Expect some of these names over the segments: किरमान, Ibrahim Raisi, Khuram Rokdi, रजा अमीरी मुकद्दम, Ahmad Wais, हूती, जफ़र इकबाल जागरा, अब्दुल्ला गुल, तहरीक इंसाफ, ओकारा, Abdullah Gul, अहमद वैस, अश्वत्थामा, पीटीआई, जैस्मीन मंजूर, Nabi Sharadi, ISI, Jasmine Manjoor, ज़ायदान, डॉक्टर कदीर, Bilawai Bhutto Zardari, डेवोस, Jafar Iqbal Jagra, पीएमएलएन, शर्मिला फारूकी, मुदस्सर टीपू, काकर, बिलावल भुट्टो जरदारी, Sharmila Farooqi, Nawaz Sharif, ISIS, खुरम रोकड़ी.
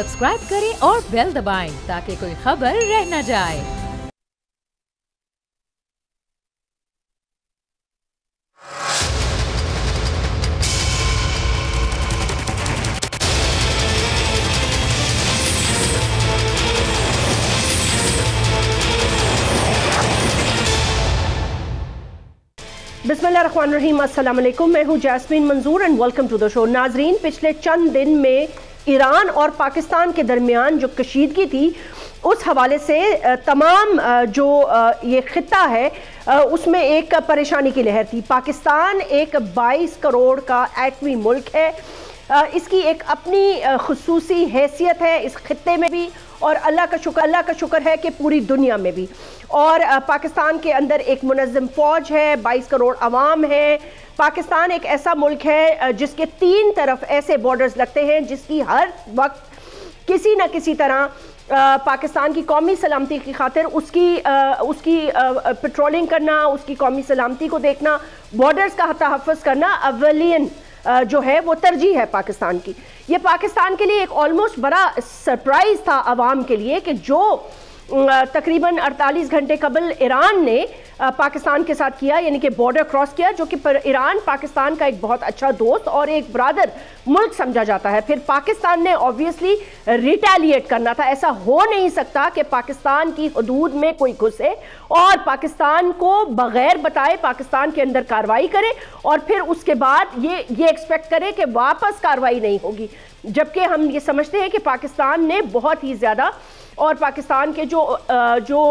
Subscribe करें और bell दबाएं ताकि कोई खबर रह न जाए। बिस्मिल्लाहिर्रहमानिर्रहीम, अस्सलाम वालेकुम। मैं हूं जैस्मीन मंजूर and welcome to the show. नाजरीन, पिछले चंद दिन में ईरान और पाकिस्तान के दरमियान जो कशीदगी थी उस हवाले से तमाम जो ये ख़ित्ता है उसमें एक परेशानी की लहर थी। पाकिस्तान एक 22 करोड़ का एटमी मुल्क है, इसकी एक अपनी खुसूसी हैसियत है इस खित्ते में भी, और अल्लाह का शुक्र है कि पूरी दुनिया में भी। और पाकिस्तान के अंदर एक मुनज़्ज़म फ़ौज है, 22 करोड़ आवाम है। पाकिस्तान एक ऐसा मुल्क है जिसके तीन तरफ ऐसे बॉर्डर्स लगते हैं जिसकी हर वक्त किसी न किसी तरह पाकिस्तान की कौमी सलामती की खातिर उसकी पेट्रोलिंग करना, उसकी कौमी सलामती को देखना, बॉर्डर्स का तहफ़्फ़ुज़ करना अवलियन जो है वो तरजीह है पाकिस्तान की। ये पाकिस्तान के लिए एक ऑलमोस्ट बड़ा सरप्राइज़ था आवाम के लिए कि जो तकरीबन 48 घंटे कबल ईरान ने पाकिस्तान के साथ किया, यानी कि बॉर्डर क्रॉस किया, जो कि ईरान पाकिस्तान का एक बहुत अच्छा दोस्त और एक ब्रादर मुल्क समझा जाता है। फिर पाकिस्तान ने ऑब्वियसली रिटेलिएट करना था। ऐसा हो नहीं सकता कि पाकिस्तान की हदूद में कोई घुसे और पाकिस्तान को बग़ैर बताए पाकिस्तान के अंदर कार्रवाई करे और फिर उसके बाद ये एक्सपेक्ट करे कि वापस कार्रवाई नहीं होगी, जबकि हम ये समझते हैं कि पाकिस्तान ने बहुत ही ज़्यादा और पाकिस्तान के जो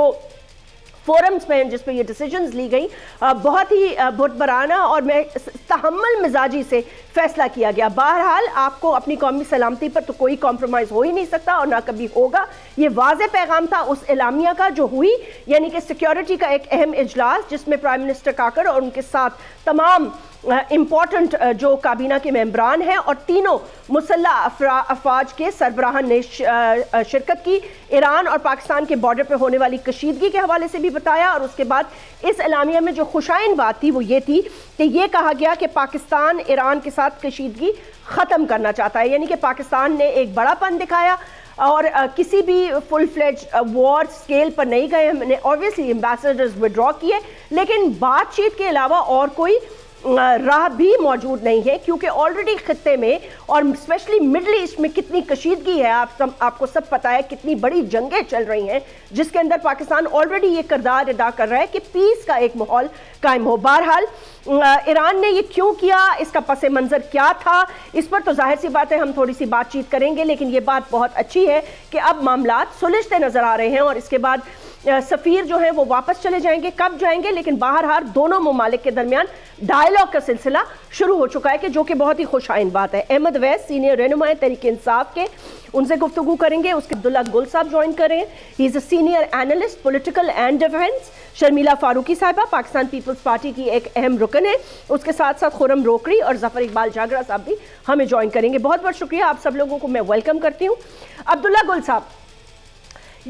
फोरम्स में जिस पे ये डिसीजंस ली गई बहुत ही बुतबराना और मैं तहम्मुल मिजाजी से फ़ैसला किया गया। बहरहाल आपको अपनी कौमी सलामती पर तो कोई कॉम्प्रोमाइज़ हो ही नहीं सकता और ना कभी होगा। ये वाज़े पैगाम था उस एलामिया का जो हुई, यानी कि सिक्योरिटी का एक अहम इजलास जिसमें प्राइम मिनिस्टर काकर और उनके साथ तमाम इम्पॉर्टेंट जो काबीना के मेंबरान हैं और तीनों मुसल्ला अफवाज के सरबराहन ने शिरकत की। ईरान और पाकिस्तान के बॉर्डर पर होने वाली कशीदगी के हवाले से भी बताया और उसके बाद इस एलामिया में जो खुशाइन बात थी वो ये थी कि ये कहा गया कि पाकिस्तान ईरान के साथ कशीदगी ख़त्म करना चाहता है, यानी कि पाकिस्तान ने एक बड़ापन दिखाया और किसी भी फुल फ्लेज वॉर स्केल पर नहीं गए। हमने ऑब्वियसली एम्बेसडर्स विड्रॉ किए, लेकिन बातचीत के अलावा और कोई राह भी मौजूद नहीं है, क्योंकि ऑलरेडी खित्ते में और स्पेशली मिडल ईस्ट में कितनी कशीदगी है। आपको सब पता है कितनी बड़ी जंगें चल रही हैं जिसके अंदर पाकिस्तान ऑलरेडी ये किरदार अदा कर रहा है कि पीस का एक माहौल कायम हो। बहरहाल ईरान ने ये क्यों किया, इसका पस मंज़र क्या था, इस पर तो जाहिर सी बात है हम थोड़ी सी बातचीत करेंगे, लेकिन ये बात बहुत अच्छी है कि अब मामला सुलझते नज़र आ रहे हैं और इसके बाद सफ़ीर जो है वो वापस चले जाएंगे। कब जाएंगे, लेकिन बहरहाल दोनों ममालिक के दरमियान डायलॉग का सिलसिला शुरू हो चुका है कि जो कि बहुत ही खुशाइन बात है। अहमद वैस सीनियर रहनुमा तहरीक इंसाफ के, उनसे गुफ्तगू करेंगे। उसके अब्दुल्ला गुल साहब ज्वाइन करें, he is a senior analyst political and defence. शर्मिला फारूकी साहिबा पाकिस्तान पीपल्स पार्टी की एक अहम रुकन है। उसके साथ साथ खुरम रोकड़ी और जफ़र इकबाल जागरा साहब भी हमें ज्वाइन करेंगे। बहुत बहुत शुक्रिया, आप सब लोगों को मैं वेलकम करती हूँ। अब्दुल्ला गुल साहब,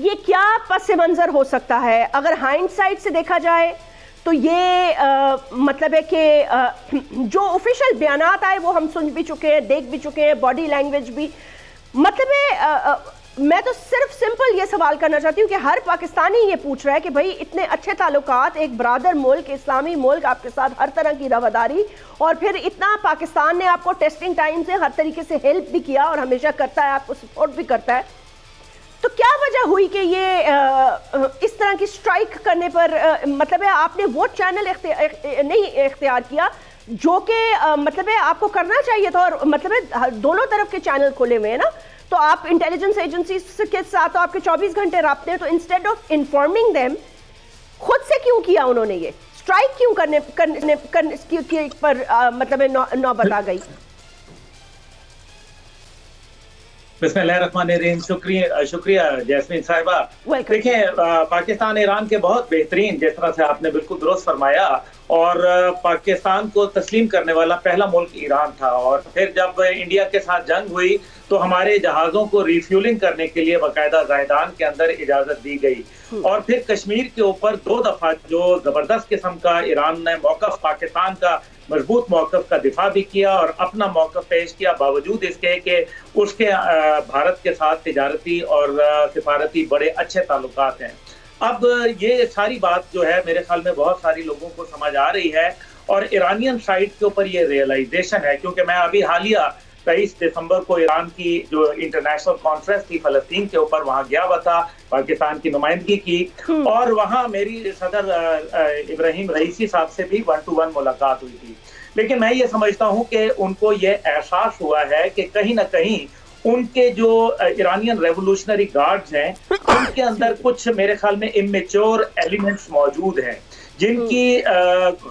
ये क्या पस मंज़र हो सकता है? अगर हाइंड साइड से देखा जाए तो ये मतलब है कि जो ऑफिशियल बयान आए वो हम सुन भी चुके हैं, देख भी चुके हैं, बॉडी लैंग्वेज भी, मतलब है मैं तो सिर्फ सिंपल ये सवाल करना चाहती हूँ कि हर पाकिस्तानी ये पूछ रहा है कि भाई इतने अच्छे ताल्लुकात, एक ब्रादर मुल्क, इस्लामी मुल्क, आपके साथ हर तरह की रवादारी, और फिर इतना पाकिस्तान ने आपको टेस्टिंग टाइम से हर तरीके से हेल्प भी किया और हमेशा करता है, आपको सपोर्ट भी करता है, तो क्या वजह हुई कि ये इस तरह की स्ट्राइक करने पर मतलब है आपने वो चैनल नहीं इख्तियार किया जो कि मतलब है आपको करना चाहिए था? और मतलब है दोनों तरफ के चैनल खोले हुए हैं ना, तो आप इंटेलिजेंस एजेंसी के साथ तो आपके 24 घंटे रबते हैं, तो इंस्टेड ऑफ इन्फॉर्मिंग देम खुद से क्यों किया उन्होंने? ये स्ट्राइक क्यों करने पर मतलब नौबत आ गई? बिस्मिल्लाहिर्रहमानिर्रहीम, शुक्रिया जैस्मीन साहिबा। देखें, पाकिस्तान ईरान के बहुत बेहतरीन, जिस तरह से आपने बिल्कुल दुरुस्त फरमाया, और पाकिस्तान को तस्लीम करने वाला पहला मुल्क ईरान था। और फिर जब इंडिया के साथ जंग हुई तो हमारे जहाज़ों को रिफ्यूलिंग करने के लिए बाकायदा ज़ायदान के अंदर इजाज़त दी गई। और फिर कश्मीर के ऊपर दो दफ़ा जो ज़बरदस्त किस्म का ईरान ने मौक़िफ़ पाकिस्तान का मजबूत मौकफ का दिफा भी किया और अपना मौकफ पेश किया, बावजूद इसके कि उसके भारत के साथ तिजारती और सफारती बड़े अच्छे ताल्लुकात हैं। अब ये सारी बात जो है मेरे ख्याल में बहुत सारे लोगों को समझ आ रही है और ईरानियन साइड के ऊपर ये रियलाइजेशन है, क्योंकि मैं अभी हालिया 23 दिसंबर को ईरान की जो इंटरनेशनल कॉन्फ्रेंस थी फलस्तीन के ऊपर, वहाँ गया हुआ था, पाकिस्तान की नुमाइंदगी की और वहाँ मेरी सदर इब्राहिम रईसी साहब से भी 1-to-1 मुलाकात हुई थी। लेकिन मैं ये समझता हूँ कि उनको ये एहसास हुआ है कि कहीं ना कहीं उनके जो ईरानियन रेवोल्यूशनरी गार्ड्स हैं उनके अंदर कुछ मेरे ख्याल में इमेच्योर एलिमेंट्स मौजूद हैं, जिनकी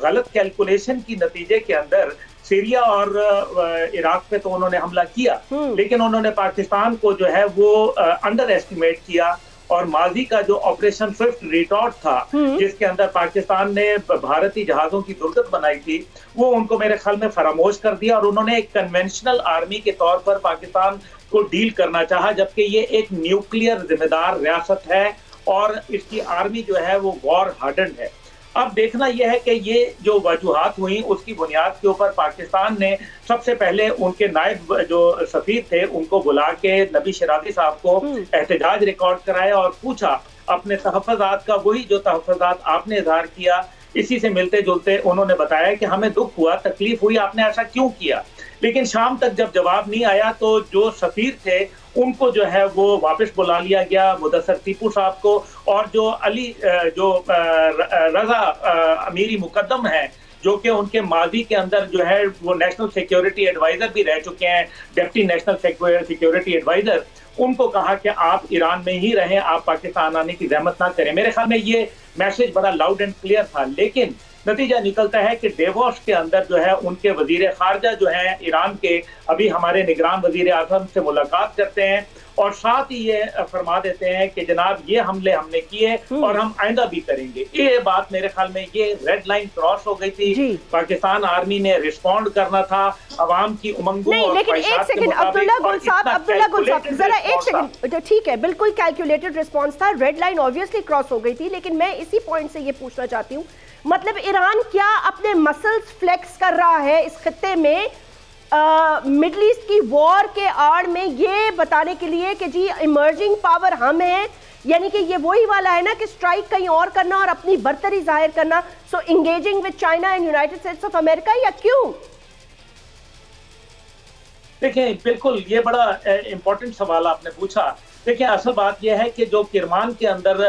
गलत कैलकुलेशन के नतीजे के अंदर सीरिया और इराक पे तो उन्होंने हमला किया, लेकिन उन्होंने पाकिस्तान को जो है वो अंडर एस्टिमेट किया और माजी का जो ऑपरेशन स्विफ्ट रिटॉर्ट था जिसके अंदर पाकिस्तान ने भारतीय जहाज़ों की दुर्गत बनाई थी, वो उनको मेरे ख्याल में फरामोश कर दिया और उन्होंने एक कन्वेंशनल आर्मी के तौर पर पाकिस्तान को डील करना चाहा, जबकि ये एक न्यूक्लियर जिम्मेदार रियासत है और इसकी आर्मी जो है वो वॉर हार्डन्ड है। अब देखना यह है कि ये जो वजूहात हुई उसकी बुनियाद के ऊपर पाकिस्तान ने सबसे पहले उनके नायब जो सफीर थे उनको बुला के नबी शरादी साहब को एहतजाज रिकॉर्ड कराया और पूछा अपने तहफ़्फ़ुज़ात का, वही जो तहफ़्फ़ुज़ात आपने इजहार किया इसी से मिलते जुलते उन्होंने बताया कि हमें दुख हुआ, तकलीफ हुई, आपने ऐसा क्यों किया। लेकिन शाम तक जब जवाब नहीं आया तो जो सफीर थे उनको जो है वो वापस बुला लिया गया, मुदस्सर टीपू साहब को, और जो रजा अमीरी मुकद्दम हैं जो कि उनके माजी के अंदर जो है वो नेशनल सिक्योरिटी एडवाइज़र भी रह चुके हैं, डिप्टी नेशनल सिक्योरिटी एडवाइज़र, उनको कहा कि आप ईरान में ही रहें, आप पाकिस्तान आने की जहमत ना करें। मेरे ख्याल में ये मैसेज बड़ा लाउड एंड क्लियर था। लेकिन नतीजा निकलता है कि डेवोस के अंदर जो है उनके वजीर खारजा जो हैं ईरान के अभी हमारे निगरान वजीर आज़म से मुलाकात करते हैं और साथ ही ये फरमा देते हैं कि जनाब ये हमले हमने किए और हम आइंदा भी करेंगे। ये बात मेरे ख्याल में ये रेड लाइन क्रॉस हो गई थी, पाकिस्तान आर्मी ने रिस्पॉन्ड करना था अवाम की उमंगों और ख्वाहिशात के मुताबिक। अब्दुल्ला गुल साहब जरा एक सेकंड, ठीक है, बिल्कुल कैलकुलेटेड रिस्पॉन्स था, रेड लाइन ऑब्वियसली क्रॉस हो गई थी। लेकिन मैं इसी पॉइंट से ये पूछना चाहती हूँ, मतलब ईरान क्या अपने मसल्स फ्लेक्स कर रहा है इस खत्ते में मिडल ईस्ट की वॉर के आड़ में, ये बताने के लिए कि जी इमर्जिंग पावर हम हैं, यानी कि ये वही वाला है ना कि स्ट्राइक कहीं और करना और अपनी बर्तरी जाहिर करना, so engaging with China and United States of America, या क्यों? देखिए बिल्कुल ये बड़ा इम्पोर्टेंट सवाल आपने पूछा। देखिए असल बात यह है कि जो किरमान के अंदर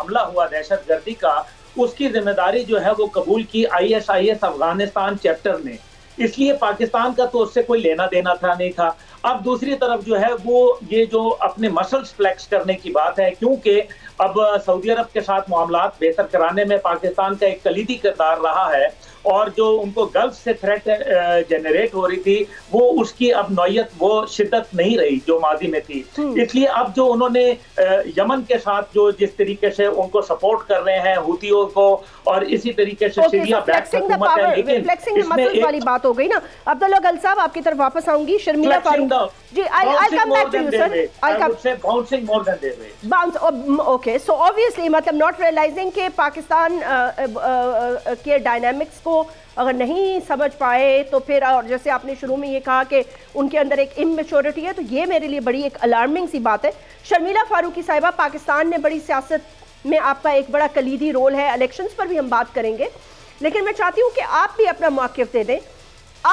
हमला हुआ दहशतगर्दी का, उसकी जिम्मेदारी जो है वो कबूल की ISIS अफगानिस्तान चैप्टर ने, इसलिए पाकिस्तान का तो उससे कोई लेना देना था नहीं था। अब दूसरी तरफ जो है वो ये जो अपने मसल्स फ्लेक्स करने की बात है, क्योंकि अब सऊदी अरब के साथ मामलात बेहतर कराने में पाकिस्तान का एक कलीदी किरदार रहा है और जो उनको गल्फ से थ्रेट जनरेट हो रही थी वो उसकी अब नौयत वो शिद्दत नहीं रही जो माजी में थी, इसलिए अब जो उन्होंने यमन के साथ जो जिस तरीके से उनको सपोर्ट कर रहे हैं हूतियों को और इसी तरीके से सीरिया बैक हुकूमत है। लेकिन इसमें एक वाली बात हो गई ना। अब्दुल्ला गल साहब आपकी तरफ वापस आऊंगी। शर्मिला फारूकी ji, I come back to you sir, I come से bouncing more than they bounce. Okay, so obviously मतलब नॉट रियलाइजिंग के पाकिस्तान के डायनामिक्स अगर नहीं समझ पाए तो फिर, और जैसे आपने शुरू में ये कहा कि उनके अंदर एक इमैच्योरिटी है, तो ये मेरे लिए बड़ी एक अलार्मिंग सी बात है। शर्मिला फारूकी साहिबा, पाकिस्तान ने बड़ी सियासत में आपका एक बड़ा कलीदी रोल है, इलेक्शंस पर भी हम बात करेंगे, लेकिन मैं चाहती हूँ कि आप भी अपना मौक़िफ़ दे दें।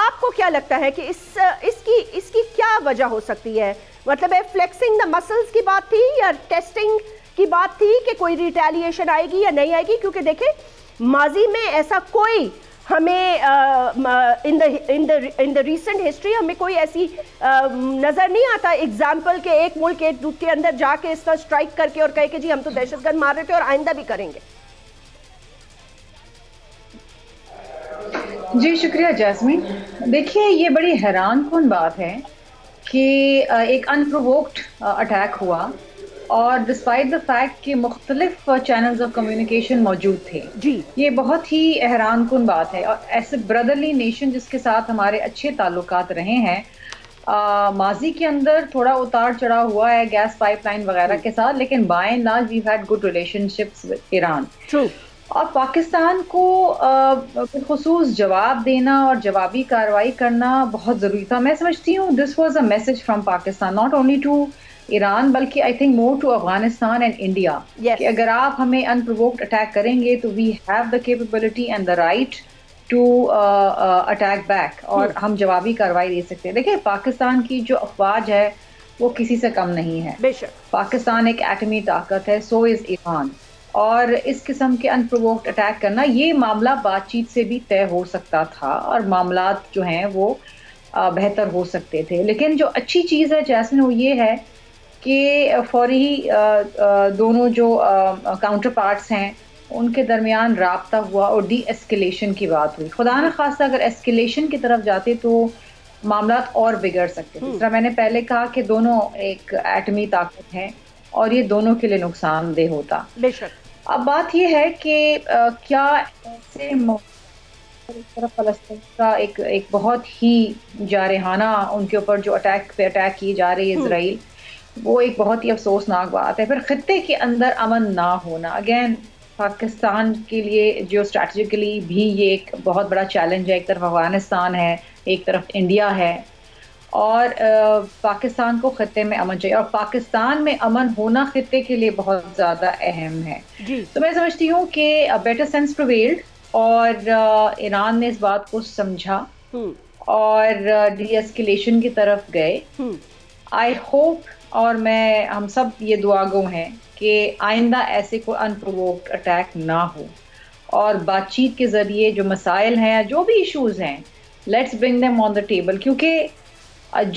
आपको क्या लगता है कि इसकी क्या वजह हो सकती है? मतलब फ्लेक्सिंग द मसल्स की बात थी या टेस्टिंग की बात थी कि कोई रिटेलिएशन आएगी या नहीं आएगी? क्योंकि देखें माजी में ऐसा कोई हमें इन द रीसेंट हिस्ट्री हमें कोई ऐसी नज़र नहीं आता एग्जाम्पल के एक मुल्क एक दूसरे के अंदर जाके इस तरह स्ट्राइक करके और कहे कि जी हम तो दहशतगर्द मार रहे थे और आइंदा भी करेंगे। जी शुक्रिया जैस्मीन। देखिए ये बड़ी हैरान कौन बात है कि एक अनप्रोवोक्ड अटैक हुआ और डिस्पाइट द फैक्ट कि मुख्तलिफ चैनल्स ऑफ कम्युनिकेशन मौजूद थे जी, ये बहुत ही हैरान कुन बात है। और ऐसे ब्रदरली नेशन जिसके साथ हमारे अच्छे ताल्लुकात रहे हैं, माजी के अंदर थोड़ा उतार चढ़ाव हुआ है गैस पाइपलाइन वगैरह के साथ, लेकिन by and large we had good relationships with Iran. और पाकिस्तान को बिलखुसूस जवाब देना और जवाबी कार्रवाई करना बहुत ज़रूरी था। मैं समझती हूँ this was a message from Pakistan not only to Iran बल्कि I think more to Afghanistan and India कि अगर आप हमें अनप्रोवोक्ड अटैक करेंगे तो we have the capability and the right to attack back और हम जवाबी कार्रवाई दे सकते हैं। देखिए पाकिस्तान की जो अफवाज है वो किसी से कम नहीं है, बेशक पाकिस्तान एक एटमी ताकत है, सो इज़ ईरान, और इस किस्म के अनप्रोवोक्ड अटैक करना ये मामला बातचीत से भी तय हो सकता था और मामलात जो हैं वो बेहतर हो सकते थे। लेकिन जो अच्छी चीज़ है जैस्मिन वो ये है कि फौरी दोनों जो काउंटर पार्ट्स हैं उनके दरमियान राब्ता हुआ और डी एस्केलेशन की बात हुई। खुदा न खास्ता अगर एस्केलेशन की तरफ जाते तो मामलात और बिगड़ सकते थे। दूसरा मैंने पहले कहा कि दोनों एक एटमी ताकत हैं और ये दोनों के लिए नुकसानदेह होता। बेशक अब बात यह है कि क्या ऐसे फलस्तीन का एक बहुत ही जारहाना उनके ऊपर जो अटैक पे अटैक किए जा रही है इसराइल, वो एक बहुत ही अफसोसनाक बात है। फिर खित्ते के अंदर अमन ना होना अगेन पाकिस्तान के लिए जो स्ट्रैटेजिकली भी ये एक बहुत बड़ा चैलेंज है। एक तरफ अफगानिस्तान है, एक तरफ इंडिया है और पाकिस्तान को खित्ते में अमन चाहिए और पाकिस्तान में अमन होना खित्ते के लिए बहुत ज़्यादा अहम है। तो मैं समझती हूँ कि बेटर सेंस प्रिवेल्ड और ईरान ने इस बात को समझा और डीएस्केलेशन की तरफ गए। आई होप और मैं हम सब ये दुआगो हैं कि आइंदा ऐसे कोई अनप्रोवोक्ड अटैक ना हो और बातचीत के ज़रिए जो मसाइल हैं जो भी इशूज़ हैं let's bring them on the table, क्योंकि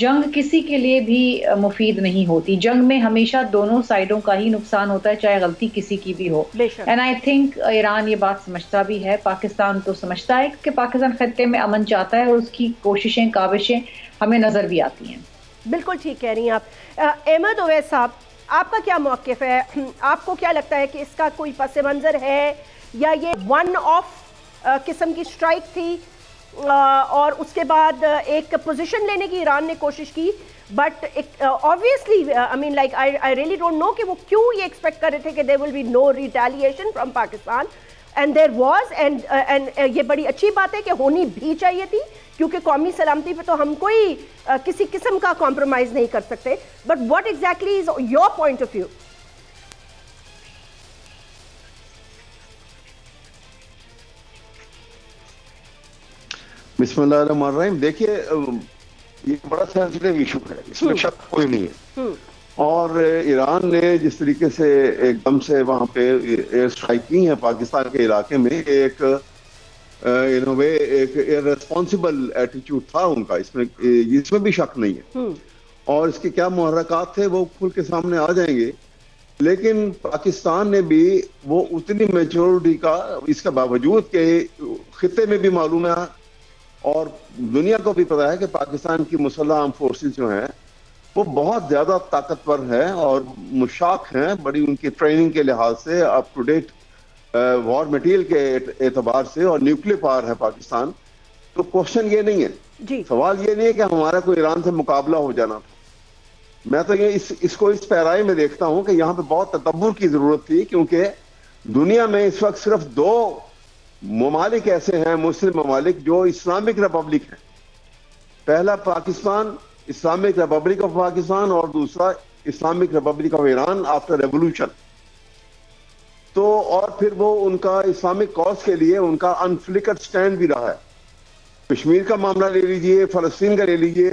जंग किसी के लिए भी मुफीद नहीं होती। जंग में हमेशा दोनों साइडों का ही नुकसान होता है चाहे गलती किसी की भी हो। एंड आई थिंक ईरान ये बात समझता भी है, पाकिस्तान तो समझता है कि पाकिस्तान खत्ते में अमन चाहता है और उसकी कोशिशें काविशें हमें नज़र भी आती हैं। बिल्कुल ठीक कह रही हैं आप। अहमद ओवैस साहब आपका क्या मौक़िफ़ है, आपको क्या लगता है कि इसका कोई पस मंज़र है या ये वन ऑफ किस्म की स्ट्राइक थी और उसके बाद एक पोजीशन लेने की ईरान ने कोशिश की but obviously I mean like I really don't know कि वो क्यों ये एक्सपेक्ट कर रहे थे कि there will be no retaliation from Pakistan and there was and ये बड़ी अच्छी बात है कि होनी भी चाहिए थी क्योंकि कौमी सलामती पे तो हम कोई किसी किस्म का कॉम्प्रोमाइज़ नहीं कर सकते। But what exactly is your point of view? बिस्मिल्लाहिर्रहमानिर्रहीम। देखिए ये बड़ा सेंसिटिव इशू है, इसमें शक कोई नहीं है और ईरान ने जिस तरीके से एकदम से वहाँ पे एयर स्ट्राइक की है पाकिस्तान के इलाके में एक एक इररेस्पॉन्सिबल एटीट्यूड था उनका, इसमें भी शक नहीं है और इसके क्या मुहर्रकात थे वो खुल के सामने आ जाएंगे। लेकिन पाकिस्तान ने भी वो उतनी मेच्योरिटी का इसके बावजूद के खित्ते में भी मालूम है और दुनिया को भी पता है कि पाकिस्तान की मुसल्लह आर्म फोर्सेस जो हैं वो बहुत ज़्यादा ताकतवर हैं और मुशाक हैं बड़ी उनकी ट्रेनिंग के लिहाज से up to date war material के एतबार से और न्यूक्लियर पावर है पाकिस्तान। तो क्वेश्चन ये नहीं है जी। सवाल ये नहीं है कि हमारा कोई ईरान से मुकाबला हो जाना था। मैं तो ये इसको इस पैराए में देखता हूँ कि यहाँ पर बहुत तदब्बुर की ज़रूरत थी क्योंकि दुनिया में इस वक्त सिर्फ दो ममालिक ऐसे हैं मुस्लिम ममालिक जो इस्लामिक रिपब्लिक हैं, पहला Pakistan Islamic Republic of Pakistan और दूसरा Islamic Republic of Iran after revolution. तो और फिर वो उनका इस्लामिक कॉज के लिए उनका अनफ्लिकर्ड स्टैंड भी रहा है। कश्मीर का मामला ले लीजिए, फलस्तीन का ले लीजिए,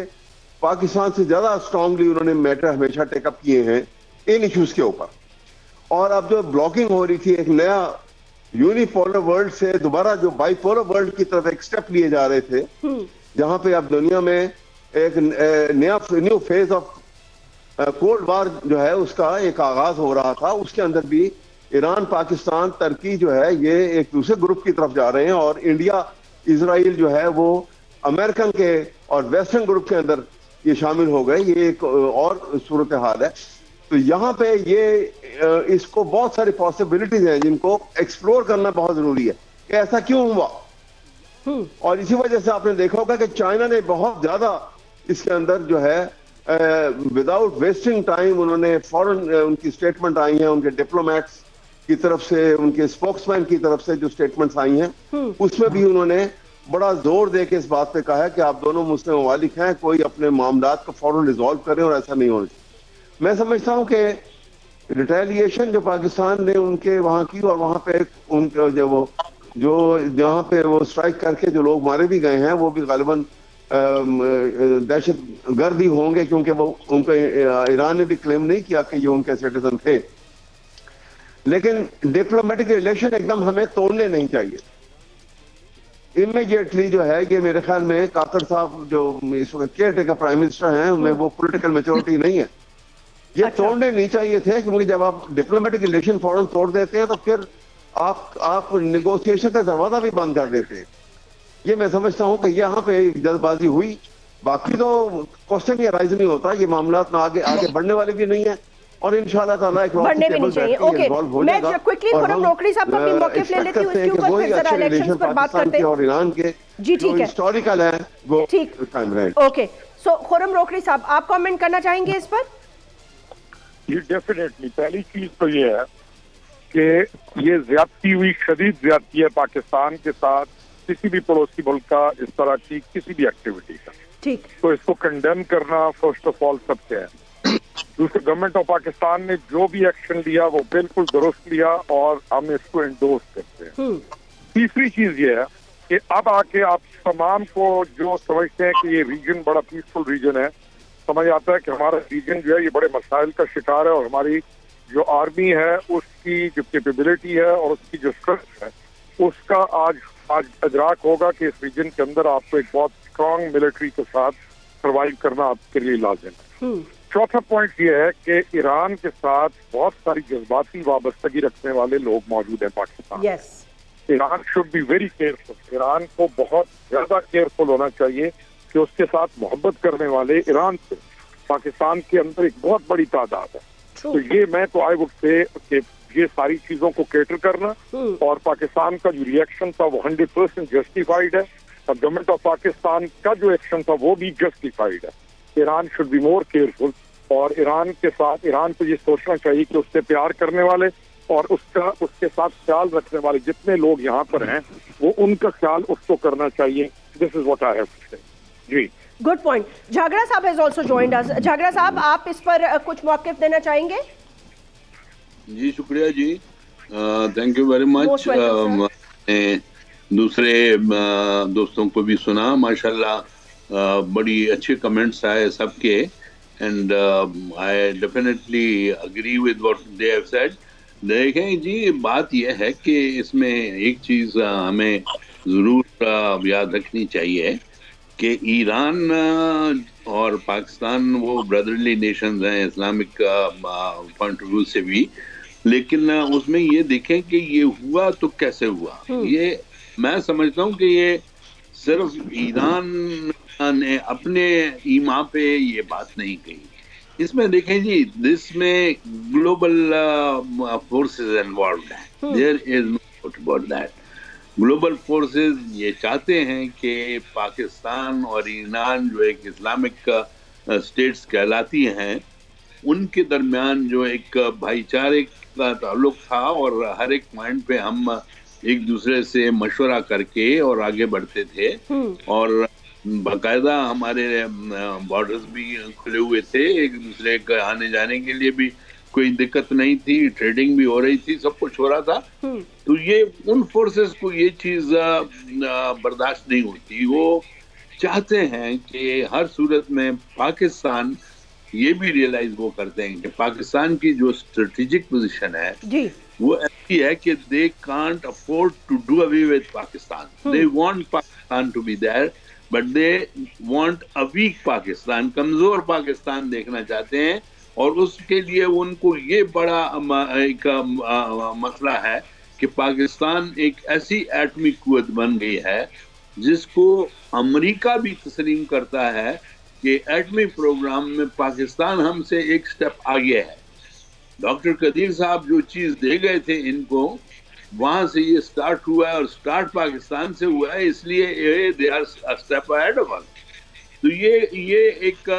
पाकिस्तान से ज़्यादा स्ट्रांगली उन्होंने मैटर हमेशा टेकअप किए हैं इन इशूज़ के ऊपर। और अब जो ब्लॉकिंग हो रही थी एक नया यूनिपोलर वर्ल्ड से दोबारा जो बाईपोलर वर्ल्ड की तरफ एक स्टेप लिए जा रहे थे जहां पे अब दुनिया में एक नया new phase of cold war जो है उसका एक आगाज हो रहा था, उसके अंदर भी ईरान पाकिस्तान तुर्की जो है ये एक दूसरे ग्रुप की तरफ जा रहे हैं और इंडिया इजराइल जो है वो अमेरिकन के और वेस्टर्न ग्रुप के अंदर ये शामिल हो गए। ये एक और सूरत हाल है। तो यहाँ पे ये इसको बहुत सारी पॉसिबिलिटीज हैं जिनको एक्सप्लोर करना बहुत जरूरी है कि ऐसा क्यों हुआ। और इसी वजह से आपने देखा होगा कि चाइना ने बहुत ज्यादा इसके अंदर जो है विदाउट वेस्टिंग टाइम उन्होंने फॉरेन उनकी स्टेटमेंट आई है, उनके डिप्लोमेट्स की तरफ से, उनके स्पोक्समैन की तरफ से जो स्टेटमेंट्स आई हैं उसमें भी उन्होंने बड़ा जोर देके इस बात पे कहा है कि आप दोनों मुस्लिम ममालिक हैं, कोई अपने मामलात को फौरन रिजॉल्व करें और ऐसा नहीं होना चाहिए। मैं समझता हूँ कि रिटेलिएशन जो पाकिस्तान ने उनके वहाँ की और वहाँ पे उनके जहाँ पे वो स्ट्राइक करके जो लोग मारे भी गए हैं वो भी गालिबन दहशत गर्दी होंगे, क्योंकि वो उनका ईरान ने भी क्लेम नहीं किया कि ये उनके सिटीजन थे। लेकिन डिप्लोमेटिक रिलेशन एकदम हमें तोड़ने नहीं चाहिए। इमीडिएटली जो है कि मेरे ख्याल में काकड़ साहब जो इस वक्त केयर टेकर प्राइम मिनिस्टर हैं उनमें वो पॉलिटिकल मेच्योरिटी नहीं है, ये तोड़ने नहीं चाहिए थे, क्योंकि जब आप डिप्लोमेटिक रिलेशन फौरन तोड़ देते हैं तो फिर आप निगोशिएशन का दरवाजा भी बंद कर देते हैं। ये मैं समझता हूँ कि यहाँ पे जल्दबाजी हुई, बाकी तो क्वेश्चन ये राइज नहीं होता, ये मामला ना आगे बढ़ने वाले भी नहीं है और इंशाल्लाह ताला एक बढ़ने भी नहीं चाहिए। ओके, मैं जब क्विकली खुरम रोकड़ी साहब का भी मौके ले लेती हूं, इसके ऊपर फिर जरा इलेक्शंस पर बात करते हैं और ईरान के जी ठीक है हिस्टोरिकल है वो time right. Okay, so खुरम रोकड़ी साहब आप कमेंट करना चाहेंगे इस पर? ये डेफिनेटली पहली चीज तो ये है कि ये ज्यादती हुई शदीद ज्यादती है पाकिस्तान के साथ किसी भी पड़ोसी मुल्क का इस तरह की किसी भी एक्टिविटी का, ठीक, तो इसको कंडेम करना फर्स्ट ऑफ ऑल सबसे है। दूसरे गवर्नमेंट ऑफ पाकिस्तान ने जो भी एक्शन लिया वो बिल्कुल दुरुस्त लिया और हम इसको एंडोर्स करते हैं। तीसरी चीज ये है कि अब आके आप तमाम को जो समझते हैं कि ये रीजन बड़ा पीसफुल रीजन है, समझ आता है कि हमारा रीजन जो है ये बड़े मसाइल का शिकार है और हमारी जो आर्मी है उसकी जो कैपेबिलिटी है और उसकी जो स्ट्रेंथ है उसका आज इदराक होगा कि इस रीजन के अंदर आपको एक बहुत स्ट्रांग मिलिट्री के साथ सर्वाइव करना आपके लिए लाजिम है। चौथा पॉइंट ये है कि ईरान के साथ बहुत सारी जज्बाती वाबस्तगी रखने वाले लोग मौजूद हैं Pakistan. Iran should be very careful, Iran को बहुत ज्यादा केयरफुल होना चाहिए कि उसके साथ मोहब्बत करने वाले ईरान से पाकिस्तान के अंदर एक बहुत बड़ी तादाद है। तो ये मैं तो आई वुड से कि ये सारी चीजों को कैटर करना और पाकिस्तान का जो रिएक्शन था वो 100% जस्टिफाइड है और गवर्नमेंट ऑफ पाकिस्तान का जो एक्शन था वो भी जस्टिफाइड है। Iran should be more careful और ईरान के साथ ईरान को ये सोचना चाहिए कि उससे प्यार करने वाले और उसके साथ ख्याल रखने वाले जितने लोग यहाँ पर हैं वो उनका ख्याल उसको करना चाहिए। This is what I have to say. जी, गुड पॉइंट। जागरा साहब has also joined us. Jagra sahab आप इस पर कुछ मौक़िफ़ देना चाहेंगे? जी शुक्रिया जी, थैंक यू वेरी मच। दूसरे दोस्तों को भी सुना, माशाल्लाह बड़ी अच्छे कमेंट्स आए सबके and I definitely agree with what they have said. देखें जी, बात यह है कि इसमें एक चीज़ हमें ज़रूर याद रखनी चाहिए कि ईरान और पाकिस्तान वो ब्रदरली नेशंस हैं इस्लामिक पॉइंट ऑफ व्यू से भी, लेकिन उसमें ये देखें कि ये हुआ तो कैसे हुआ। ये मैं समझता हूँ कि ये सिर्फ ईरान ने अपने ईमा पे ये बात नहीं कही, इसमें देखें जी इसमें ग्लोबल फोर्सेस इन्वॉल्व्ड हैं। There is no doubt about that. Global forces ये चाहते हैं कि पाकिस्तान और ईरान जो एक इस्लामिक स्टेट्स कहलाती हैं उनके दरमियान जो एक भाईचारे का ताल्लुक था और हर एक पॉइंट पे हम एक दूसरे से मशवरा करके और आगे बढ़ते थे और बाकायदा हमारे बॉर्डर्स भी खुले हुए थे, एक दूसरे के आने जाने के लिए भी कोई दिक्कत नहीं थी, ट्रेडिंग भी हो रही थी, सब कुछ हो रहा था। तो ये उन फोर्सेस को ये चीज बर्दाश्त नहीं होती, वो चाहते हैं कि हर सूरत में पाकिस्तान, ये भी रियलाइज वो करते हैं कि पाकिस्तान की जो स्ट्रेटेजिक पोजीशन है जी वो ऐसी है कि they can't afford to do away with Pakistan. They want Pakistan to be there but they want a weak Pakistan, कमजोर पाकिस्तान देखना चाहते हैं और उसके लिए उनको ये बड़ा एक मसला है कि पाकिस्तान एक ऐसी एटमी कुव्वत बन गई है जिसको अमेरिका भी तस्लीम करता है कि एटमी प्रोग्राम में पाकिस्तान हमसे एक स्टेप आगे है। डॉक्टर कदीर साहब जो चीज़ दे गए थे इनको, वहाँ से ये स्टार्ट हुआ है और स्टार्ट पाकिस्तान से हुआ है, इसलिए they are step ahead of us. तो ये एक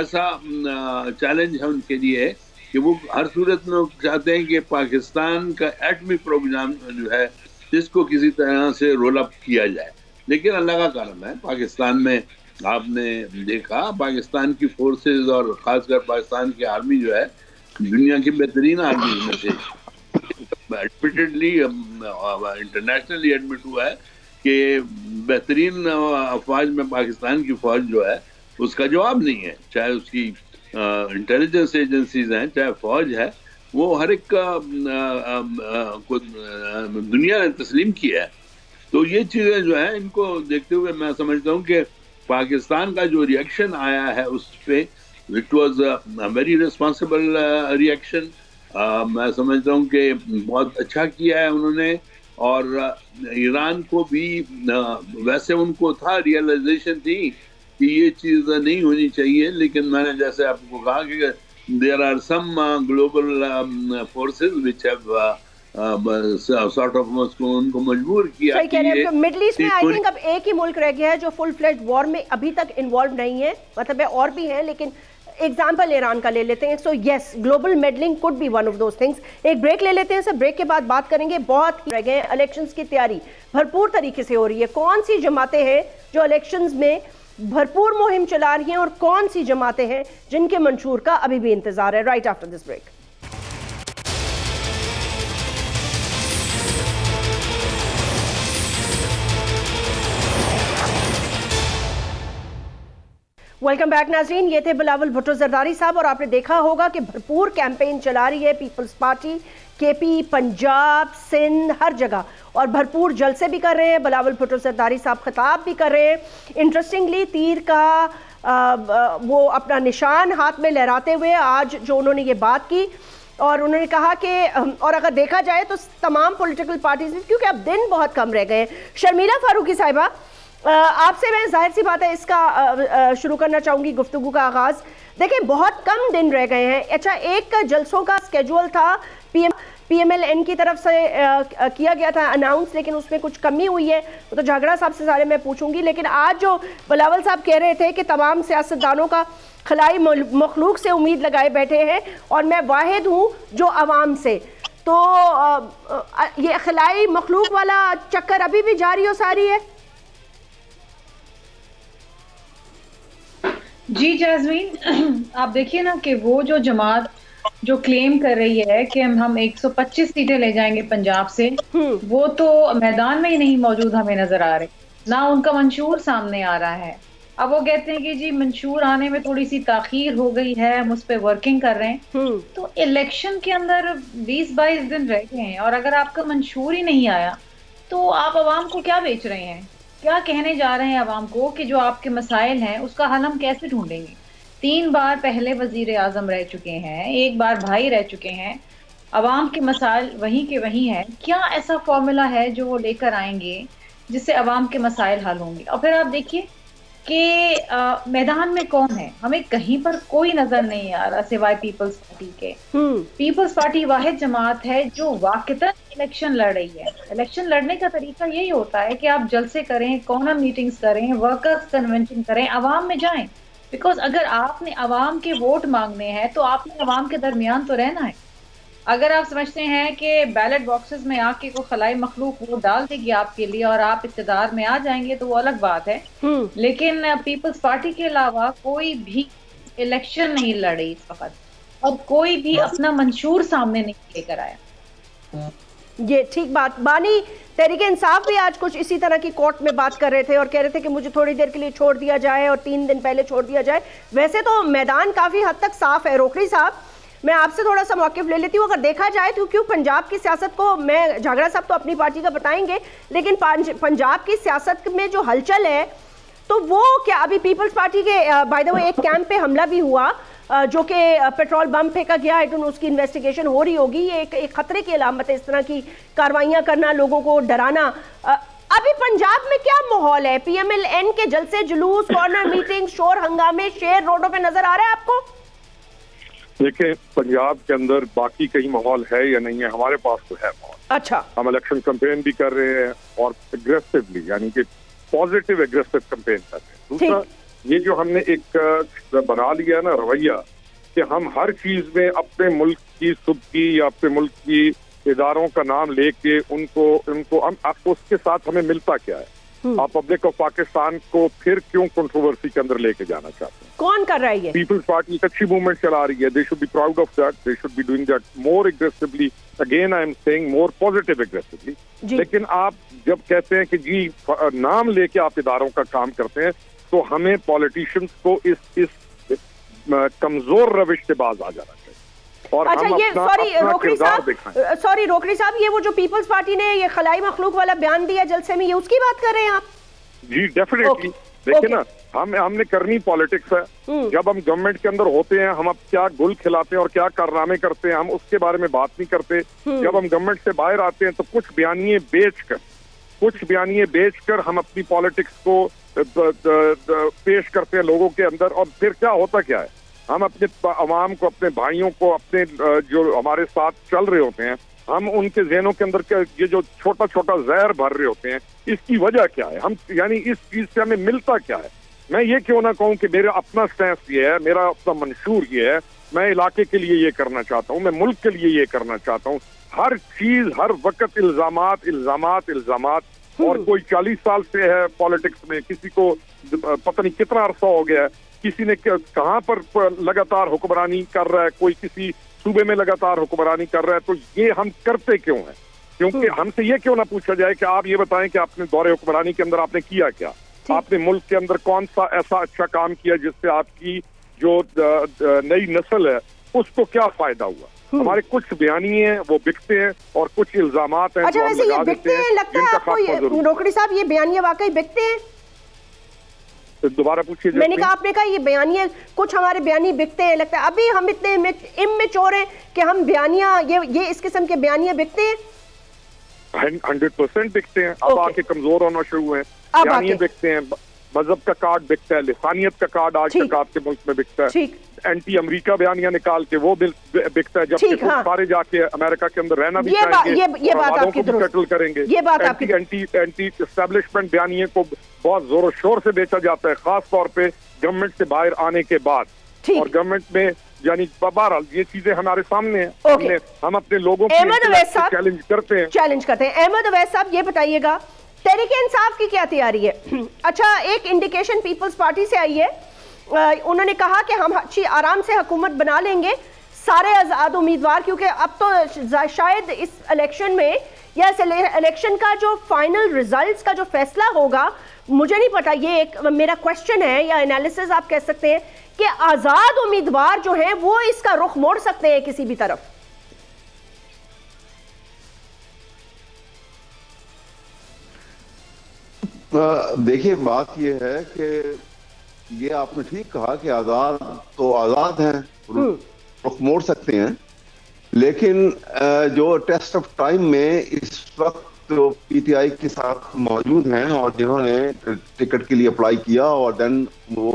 ऐसा चैलेंज है उनके लिए कि वो हर सूरत में चाहते हैं कि पाकिस्तान का एटमी प्रोग्राम जो है इसको किसी तरह से रोल अप किया जाए। लेकिन अल्लाह का करम है, पाकिस्तान में आपने देखा पाकिस्तान की फोर्सेस और ख़ासकर पाकिस्तान की आर्मी जो है दुनिया की बेहतरीन आर्मी में से एडमिटेडली इंटरनेशनली एडमिट हुआ है कि बेहतरीन फौज में पाकिस्तान की फौज जो है उसका जवाब नहीं है। चाहे उसकी इंटेलिजेंस एजेंसीज हैं, चाहे फौज है, वो हर एक का दुनिया ने तस्लीम किया है। तो ये चीज़ें जो हैं इनको देखते हुए मैं समझता हूँ कि पाकिस्तान का जो रिएक्शन आया है उस पर it was very responsible reaction. मैं समझता हूँ कि बहुत अच्छा किया है उन्होंने। और ईरान को भी वैसे उनको था, रियलाइजेशन थी कि ये चीज़ नहीं होनी चाहिए, लेकिन मैंने जैसे आपको कहा कि there are some global forces which have sort of उसको उनको मजबूर किया कि ये मिडिल ईस्ट में आई थिंक अब एक ही मुल्क रह गया है जो फुल फ्लेज वॉर में अभी तक इन्वॉल्व नहीं है। मतलब और भी हैं लेकिन एग्जाम्पल ईरान का ले लेते हैं। So yes, global meddling could be one of those things. एक ब्रेक ले लेते हैं सर, ब्रेक के बाद बात करेंगे। बहुत रह गए, इलेक्शंस की तैयारी भरपूर तरीके से हो रही है। कौन सी जमातें हैं जो इलेक्शंस में भरपूर मुहिम चला रही हैं और कौन सी जमातें हैं जिनके मंशूर का अभी भी इंतजार है? Right after this break. Welcome back नाजरीन, ये थे बिलावल भुट्टो जरदारी साहब और आपने देखा होगा कि भरपूर कैंपेन चला रही है peoples party, KP, Punjab, Sindh, हर जगह, और भरपूर जलसे भी कर रहे हैं। बिलावल भुट्टो जरदारी साहब खिताब भी कर रहे हैं। इंटरेस्टिंगली तीर का वो अपना निशान हाथ में लहराते हुए आज जो उन्होंने ये बात की और उन्होंने कहा कि और अगर देखा जाए तो तमाम पोलिटिकल पार्टीज में, क्योंकि अब दिन बहुत कम रह गए हैं। शर्मिला फारूकी साहिबा, आपसे मैं जाहिर सी बात है इसका शुरू करना चाहूँगी गुफ्तगू का आगाज़। देखें बहुत कम दिन रह गए हैं। अच्छा, एक का जलसों का स्केड्यूल था, पीएमएलएन की तरफ से किया गया था अनाउंस, लेकिन उसमें कुछ कमी हुई है, तो जागड़ा साहब से सारे मैं पूछूंगी। लेकिन आज जो बिलावल साहब कह रहे थे कि तमाम सियासतदानों का खलाई मखलूक से उम्मीद लगाए बैठे हैं और मैं वाहिद हूँ जो आवाम से, तो ये खलाई मखलूक वाला चक्कर अभी भी जारी हो सारी है? जी जाजमीन, आप देखिए ना कि वो जो जमात जो क्लेम कर रही है कि हम 125 सीटें ले जाएंगे पंजाब से, वो तो मैदान में ही नहीं मौजूद हमें नजर आ रहे, ना उनका मंशूर सामने आ रहा है। अब वो कहते हैं कि जी मंशूर आने में थोड़ी सी ताखीर हो गई है, हम उस पर वर्किंग कर रहे हैं। तो इलेक्शन के अंदर 20-22 दिन रह गए हैं और अगर आपका मंशूर ही नहीं आया तो आप आवाम को क्या बेच रहे हैं? क्या कहने जा रहे हैं आवाम को कि जो आपके मसाइल हैं उसका हल हम कैसे ढूंढेंगे? 3 बार पहले वजीर आजम रह चुके हैं, 1 बार भाई रह चुके हैं, आवाम के मसाइल वहीं के वहीं हैं। क्या ऐसा फॉर्मूला है जो वो लेकर आएंगे जिससे आवाम के मसाइल हल होंगे? और फिर आप देखिए कि मैदान में कौन है, हमें कहीं पर कोई नजर नहीं आ रहा सिवाय पीपल्स पार्टी के। पीपल्स पार्टी वाहिद जमात है जो वाकता इलेक्शन लड़ रही है। इलेक्शन लड़ने का तरीका यही होता है कि आप जलसे करें, कॉर्नर मीटिंग्स करें, वर्कर्स कन्वेंशन करें, आवाम में जाएं, बिकॉज अगर आपने आवाम के वोट मांगने हैं तो आपने आवाम के दरमियान तो रहना है। अगर आप समझते हैं कि बैलेट बॉक्सेस में आके कोई खलाई मखलूक वो डाल देगी आपके लिए और आप इक़्तिदार में आ जाएंगे तो वो अलग बात है, लेकिन पीपल्स पार्टी के अलावा कोई भी इलेक्शन नहीं लड़ी इस वक्त और कोई भी अपना मंशूर सामने नहीं लेकर आया। ये ठीक बात। बानी, तहरीक इंसाफ भी आज कुछ इसी तरह की कोर्ट में बात कर रहे थे और कह रहे थे कि मुझे थोड़ी देर के लिए छोड़ दिया जाए और 3 दिन पहले छोड़ दिया जाए। वैसे तो मैदान काफ़ी हद तक साफ है। रोकड़ी साहब, मैं आपसे थोड़ा सा मौक़िफ़ ले लेती हूँ। अगर देखा जाए तो क्यों पंजाब की सियासत को, मैं जागरा साहब तो अपनी पार्टी का बताएंगे, लेकिन पंजाब की सियासत में जो हलचल है तो वो क्या अभी पीपल्स पार्टी के, बाय द वे एक कैंप पे हमला भी हुआ जो कि पेट्रोल बम फेंका गया, आई डोंट नो उसकी इन्वेस्टिगेशन हो रही होगी। ये एक ख़तरे की अलामत है, इस तरह की कार्रवाइयाँ करना, लोगों को डराना। अभी पंजाब में क्या माहौल है? पीएमएलएन के जलसे, जुलूस, कॉर्नर मीटिंग, शोर हंगामे, शेर रोडों पर नजर आ रहा है आपको? देखिए पंजाब के अंदर बाकी कहीं माहौल है या नहीं है, हमारे पास तो है माहौल। अच्छा, हम इलेक्शन कैंपेन भी कर रहे हैं और एग्रेसिवली, यानी कि पॉजिटिव एग्रेसिव कैंपेन कर रहे हैं। दूसरा ये जो हमने एक बना लिया ना रवैया कि हम हर चीज में अपने मुल्क की सुबकी या अपने मुल्क की इदारों का नाम लेके उनको आपको उसके साथ हमें मिलता क्या है? आप पब्लिक ऑफ पाकिस्तान को फिर क्यों कंट्रोवर्सी के अंदर लेके जाना चाहते हैं? कौन कर रहा है ये? पीपल्स पार्टी एक अच्छी मूवमेंट चला रही है, they should be proud of that, they should be doing that more aggressively, again I am saying more positive aggressively. लेकिन आप जब कहते हैं कि जी नाम लेके आप इदारों का काम करते हैं तो हमें पॉलिटिशियंस को इस कमजोर रविश से बाज आ जाना चाहिए। अच्छा ये सॉरी रोकड़ी साहब, ये वो जो पीपल्स पार्टी ने ये खलाई मखलूक वाला बयान दिया जलसे में, ये उसकी बात कर रहे हैं आप? जी डेफिनेटली। देखिए ना, हमने करनी पॉलिटिक्स है। जब हम गवर्नमेंट के अंदर होते हैं हम अब क्या गुल खिलाते हैं और क्या कारनामे करते हैं हम उसके बारे में बात नहीं करते। जब हम गवर्नमेंट से बाहर आते हैं तो कुछ बयानिए बेचकर हम अपनी पॉलिटिक्स को पेश करते हैं लोगों के अंदर, और फिर क्या होता क्या है, हम अपने अवाम को, अपने भाइयों को, अपने जो हमारे साथ चल रहे होते हैं, हम उनके जहनों के अंदर ये जो छोटा छोटा जहर भर रहे होते हैं, इसकी वजह क्या है? हम यानी इस चीज़ से हमें मिलता क्या है? मैं ये क्यों ना कहूँ कि मेरा अपना स्टैंस ये है, मेरा अपना मंशूर ये है, मैं इलाके के लिए ये करना चाहता हूँ, मैं मुल्क के लिए ये करना चाहता हूँ। हर चीज़ हर वक्त इल्ज़ामात और कोई 40 साल से है पॉलिटिक्स में, किसी को पता नहीं कितना अरसा हो गया है, किसी ने कहाँ पर लगातार हुक्मरानी कर रहा है, कोई किसी सूबे में लगातार हुक्मरानी कर रहा है। तो ये हम करते क्यों हैं? क्योंकि हमसे ये क्यों ना पूछा जाए कि आप ये बताएं कि आपने दौरे हुक्मरानी के अंदर आपने किया क्या, आपने मुल्क के अंदर कौन सा ऐसा अच्छा काम किया जिससे आपकी जो नई नस्ल है उसको क्या फायदा हुआ? हमारे कुछ बयानी है वो बिकते हैं और कुछ इल्जाम हैं। अच्छा वैसे ये बिकते हैं लगता है आपको रोकड़ी साहब, ये बयानिया वाकई बिकते हैं? दोबारा पूछिए। मैंने कहा, आपने कहा ये बयानिया, कुछ हमारे बयानी बिकते हैं लगता है। अभी हम इतने इमैच्योर हैं कि हम बयानिया ये इस किस्म के बयानिया बिकते हैं? 100% बिकते हैं। अब आके कमजोर होना शुरू हुए हैं, बयानिया बिकते हैं, मजहब का कार्ड बिकता है, लिसानियत का कार्ड आज तक आपके मुल्क में बिकता है, एंटी अमेरिका बयानिया निकाल के वो बिकता है, जबकि सारे जाके अमेरिका के अंदर रहना भी चाहेंगे, एंटी एस्टेब्लिशमेंट बयानिया को बहुत जोर शोर से बेचा जाता है, खास तौर पे गवर्नमेंट से बाहर आने के बाद और गवर्नमेंट में, यानी बहरहाल ये चीजें हमारे सामने हैं, हम अपने लोगों को चैलेंज करते हैं। अहमद अवैस साहब ये बताइएगा तहरीक इंसाफ की क्या तैयारी है? अच्छा एक इंडिकेशन पीपल्स पार्टी से आई है, उन्होंने कहा कि हम अच्छी आराम से हुकूमत बना लेंगे, सारे आज़ाद उम्मीदवार, क्योंकि अब तो शायद इस इलेक्शन में या इस इलेक्शन का जो फाइनल रिजल्ट्स का जो फैसला होगा, मुझे नहीं पता, ये एक मेरा क्वेश्चन है या एनालिसिस आप कह सकते हैं कि आज़ाद उम्मीदवार जो हैं वो इसका रुख मोड़ सकते हैं किसी भी तरफ? देखिए बात यह है कि ये आपने ठीक कहा कि आज़ाद तो आज़ाद हैं, रुख मोड़ सकते हैं, लेकिन जो टेस्ट ऑफ टाइम में इस वक्त जो पीटीआई के साथ मौजूद हैं और जिन्होंने टिकट के लिए अप्लाई किया और देन वो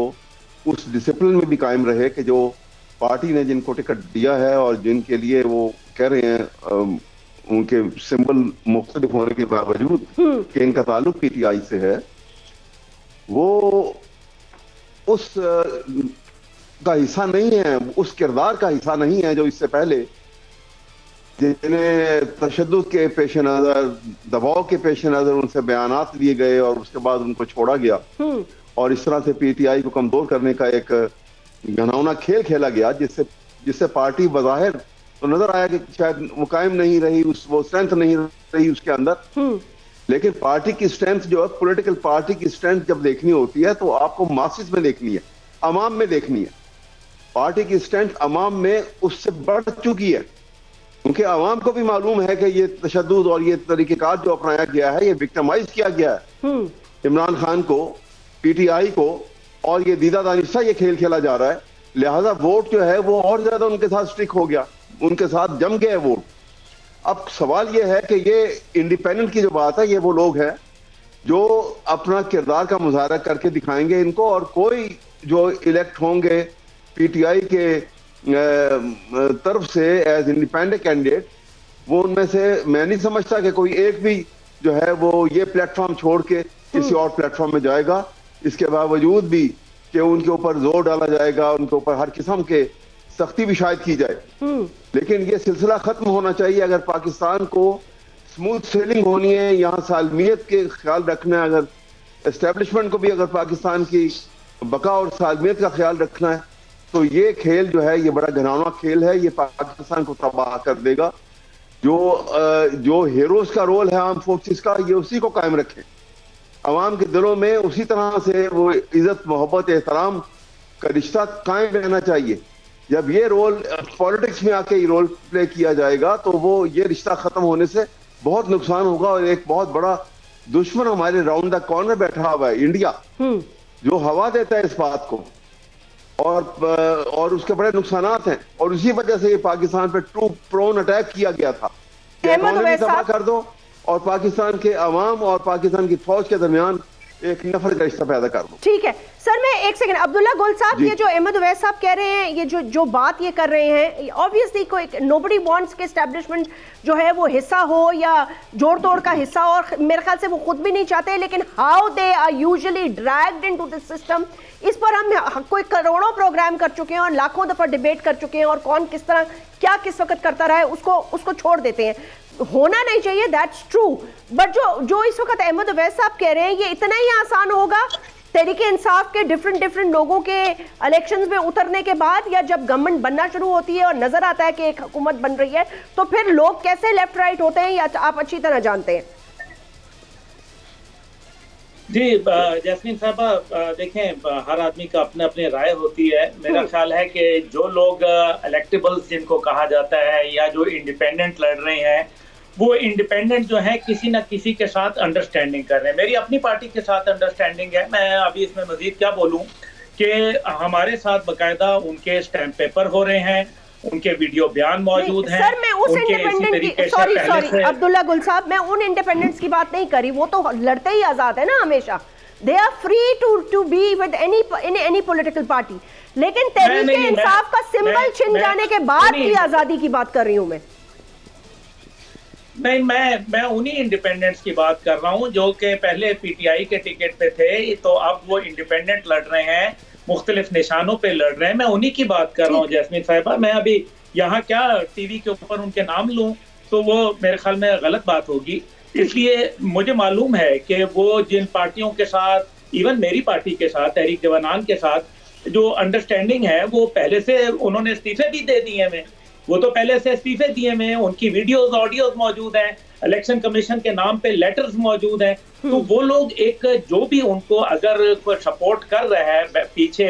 उस डिसिप्लिन में भी कायम रहे कि जो पार्टी ने जिनको टिकट दिया है और जिनके लिए वो कह रहे हैं उनके सिंबल मुख्तलिफ होने के बावजूद कि इनका ताल्लुक पीटीआई से है, वो उस का हिस्सा नहीं है, उस किरदार का हिस्सा नहीं है जो इससे पहले जिन्हें तशद्दुद के पेश नज़र, दबाव के पेश नज़र उनसे बयानात लिए गए और उसके बाद उनको छोड़ा गया और इस तरह से पीटीआई को कमजोर करने का एक घिनौना खेल खेला गया, जिससे पार्टी बज़ाहिर तो नजर आया कि शायद वो कायम नहीं रही, वो स्ट्रेंथ नहीं रही उसके अंदर, लेकिन पार्टी की स्ट्रेंथ जो है, पॉलिटिकल पार्टी की स्ट्रेंथ जब देखनी होती है तो आपको मासिस में देखनी है, अवाम में देखनी है। पार्टी की स्ट्रेंथ अवाम में उससे बढ़ चुकी है, क्योंकि अवाम को भी मालूम है कि ये तशद्दुद और ये तरीक़ेकार जो अपनाया गया है, ये विक्टिमाइज किया गया है इमरान खान को, पीटीआई को, और ये दीदा दानिश ये खेल खेला जा रहा है, लिहाजा वोट जो है वो और ज्यादा उनके साथ स्टिक हो गया, उनके साथ जम गए वोट। अब सवाल ये है कि ये इंडिपेंडेंट की जो बात है, ये वो लोग हैं जो अपना किरदार का मुजाहरा करके दिखाएंगे इनको, और कोई जो इलेक्ट होंगे पीटीआई के तरफ से एज इंडिपेंडेंट कैंडिडेट, वो उनमें से मैं नहीं समझता कि कोई एक भी जो है वो ये प्लेटफॉर्म छोड़ के किसी और प्लेटफॉर्म में जाएगा। इसके बावजूद भी कि उनके ऊपर जोर डाला जाएगा, उनके ऊपर हर किस्म के सख्ती भी शायद की जाए, लेकिन ये सिलसिला खत्म होना चाहिए। अगर पाकिस्तान को स्मूथ सेलिंग होनी है, यहाँ सालमियत के ख्याल रखना है, अगर एस्टेब्लिशमेंट को भी अगर पाकिस्तान की बका और सालमियत का ख्याल रखना है, तो ये खेल जो है ये बड़ा घिनौना खेल है, ये पाकिस्तान को तबाह कर देगा। जो हीरोज का रोल है आर्म फोर्सेस का, ये उसी को कायम रखें, आवाम के दिलों में उसी तरह से वो इज्जत मोहब्बत एहतराम का रिश्ता कायम रहना चाहिए। जब ये रोल पॉलिटिक्स में आके ये रोल प्ले किया जाएगा तो वो ये रिश्ता ख़त्म होने से बहुत नुकसान होगा। और एक बहुत बड़ा दुश्मन हमारे राउंड द कॉर्नर बैठा हुआ है, इंडिया, जो हवा देता है इस बात को, और उसके बड़े नुकसान हैं। और उसी वजह से ये पाकिस्तान पे टू प्रोन अटैक किया गया था, इकोनॉमी तबाह कर दो और पाकिस्तान के अवाम और पाकिस्तान की फौज के दरमियान एक नफरत का रिश्ता पैदा कर दो। ठीक है सर, मैं एक सेकंड, अब्दुल्ला गुल साहब, ये जो अहमद वैस साहब कह रहे हैं, ये जो बात ये कर रहे हैं, ऑब्वियसली कोई नोबडी वांट्स के एस्टेब्लिशमेंट जो है वो हिस्सा हो या जोड़ तोड़ का हिस्सा, और मेरे ख्याल से वो खुद भी नहीं चाहते, लेकिन how they are usually dragged into this system, इस पर हम कोई करोड़ों प्रोग्राम कर चुके हैं और लाखों दफ़ा डिबेट कर चुके हैं, और कौन किस तरह क्या किस वक्त करता रहा है उसको छोड़ देते हैं। होना नहीं चाहिए, दैट्स ट्रू, बट जो इस वक्त अहमद वैस साहब कह रहे हैं, ये इतना ही आसान होगा तहरीके इंसाफ के डिफरेंट डिफरेंट लोगों के इलेक्शंस में उतरने के बाद, या जब गवर्नमेंट बनना शुरू होती है और नजर आता है कि एक हुकूमत बन रही है, तो फिर लोग कैसे लेफ्ट राइट होते हैं, या आप अच्छी तरह जानते हैं। जी जैस्मीन साहबा, देखें हर आदमी का अपने अपने राय होती है। मेरा ख्याल है कि जो लोग इलेक्टेबल्स जिनको कहा जाता है या जो इंडिपेंडेंट लड़ रहे हैं, वो इंडिपेंडेंट जो है किसी ना किसी के साथ अंडरस्टैंडिंग कर रहे हैं। मेरी अपनी पार्टी के साथ अंडरस्टैंडिंग है, मैं अभी इसमें मजीद क्या बोलूं कि हमारे साथ बाकायदा उनके स्टैम्प पेपर हो रहे हैं, उनके वीडियो बयान मौजूद हैं। सर मैं उस इंडिपेंडेंट की, सॉरी अब्दुल्ला गुल साहब, मैं उन इंडिपेंडेंट्स की बात नहीं करी, वो तो लड़ते ही आज़ाद है ना हमेशा, they are free to be with any political party, लेकिन तहरीक इंसाफ का सिंबल छिन जाने के बाद भी आज़ादी की बात कर रही हूँ मैं। नहीं, मैं उन्हीं इंडिपेंडेंट्स की बात कर रहा हूँ जो कि पहले पीटीआई के टिकट पे थे, तो अब वो इंडिपेंडेंट लड़ रहे हैं, मुख्तलिफ निशानों पे लड़ रहे हैं, मैं उन्हीं की बात कर रहा हूँ। जैस्मीन साहिबा, मैं अभी यहाँ क्या टीवी के ऊपर उनके नाम लूँ तो वो मेरे ख्याल में गलत बात होगी, इसलिए मुझे मालूम है कि वो जिन पार्टियों के साथ, इवन मेरी पार्टी के साथ, तहरीक जवानान के साथ जो अंडरस्टैंडिंग है, वो पहले से उन्होंने इस्तीफे भी दे दिए हैं। वो तो पहले से इस्तीफे दिए हैं, उनकी वीडियोस ऑडियोज मौजूद हैं, इलेक्शन कमीशन के नाम पे लेटर्स मौजूद हैं, तो वो लोग एक जो भी उनको अगर कोई सपोर्ट कर रहा है पीछे,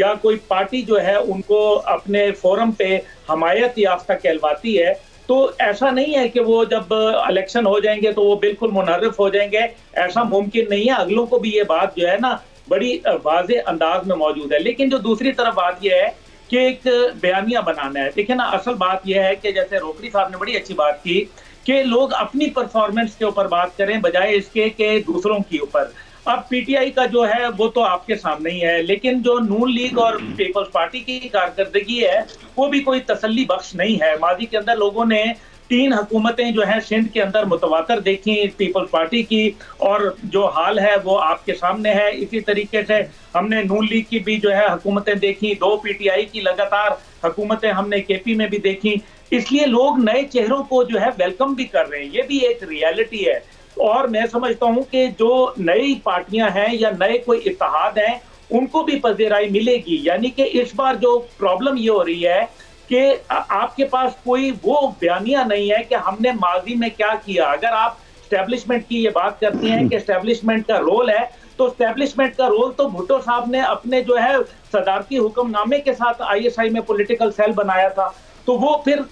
या कोई पार्टी जो है उनको अपने फोरम पे हमायत याफ्ता कहलवाती है, तो ऐसा नहीं है कि वो जब इलेक्शन हो जाएंगे तो वो बिल्कुल मुनहरफ हो जाएंगे, ऐसा मुमकिन नहीं है। अगलों को भी ये बात जो है ना बड़ी वाज़ेह अंदाज में मौजूद है। लेकिन जो दूसरी तरफ बात यह है कि एक बयानिया बनाना है। देखिए ना, असल बात यह है कि जैसे रोकड़ी साहब ने बड़ी अच्छी बात की कि लोग अपनी परफॉर्मेंस के ऊपर बात करें बजाय इसके कि दूसरों के ऊपर। अब पीटीआई का जो है वो तो आपके सामने ही है, लेकिन जो नून लीग और पीपल्स पार्टी की कारकर्दगी है वो भी कोई तसल्ली बख्श नहीं है। माजी के अंदर लोगों ने 3 हुकूमतें जो है सिंध के अंदर मुतवातर देखी पीपल्स पार्टी की, और जो हाल है वो आपके सामने है। इसी तरीके से हमने नून लीग की भी जो है हुकूमतें देखी, 2 पीटीआई की लगातार हुकूमतें हमने केपी में भी देखी। इसलिए लोग नए चेहरों को जो है वेलकम भी कर रहे हैं, ये भी एक रियलिटी है। और मैं समझता हूँ कि जो नई पार्टियां हैं या नए कोई इत्तेहाद हैं उनको भी पजीराई मिलेगी। यानी कि इस बार जो प्रॉब्लम ये हो रही है कि आपके पास कोई वो बयानिया नहीं है कि हमने माजी में क्या किया। अगर आप स्टैब्लिशमेंट की ये बात करती हैं कि स्टैब्लिशमेंट का रोल है, तो स्टैब्लिशमेंट का रोल तो भुट्टो साहब ने अपने जो है सदारती हुक्मनामे के साथ ISI में पॉलिटिकल सेल बनाया था, तो वो फिर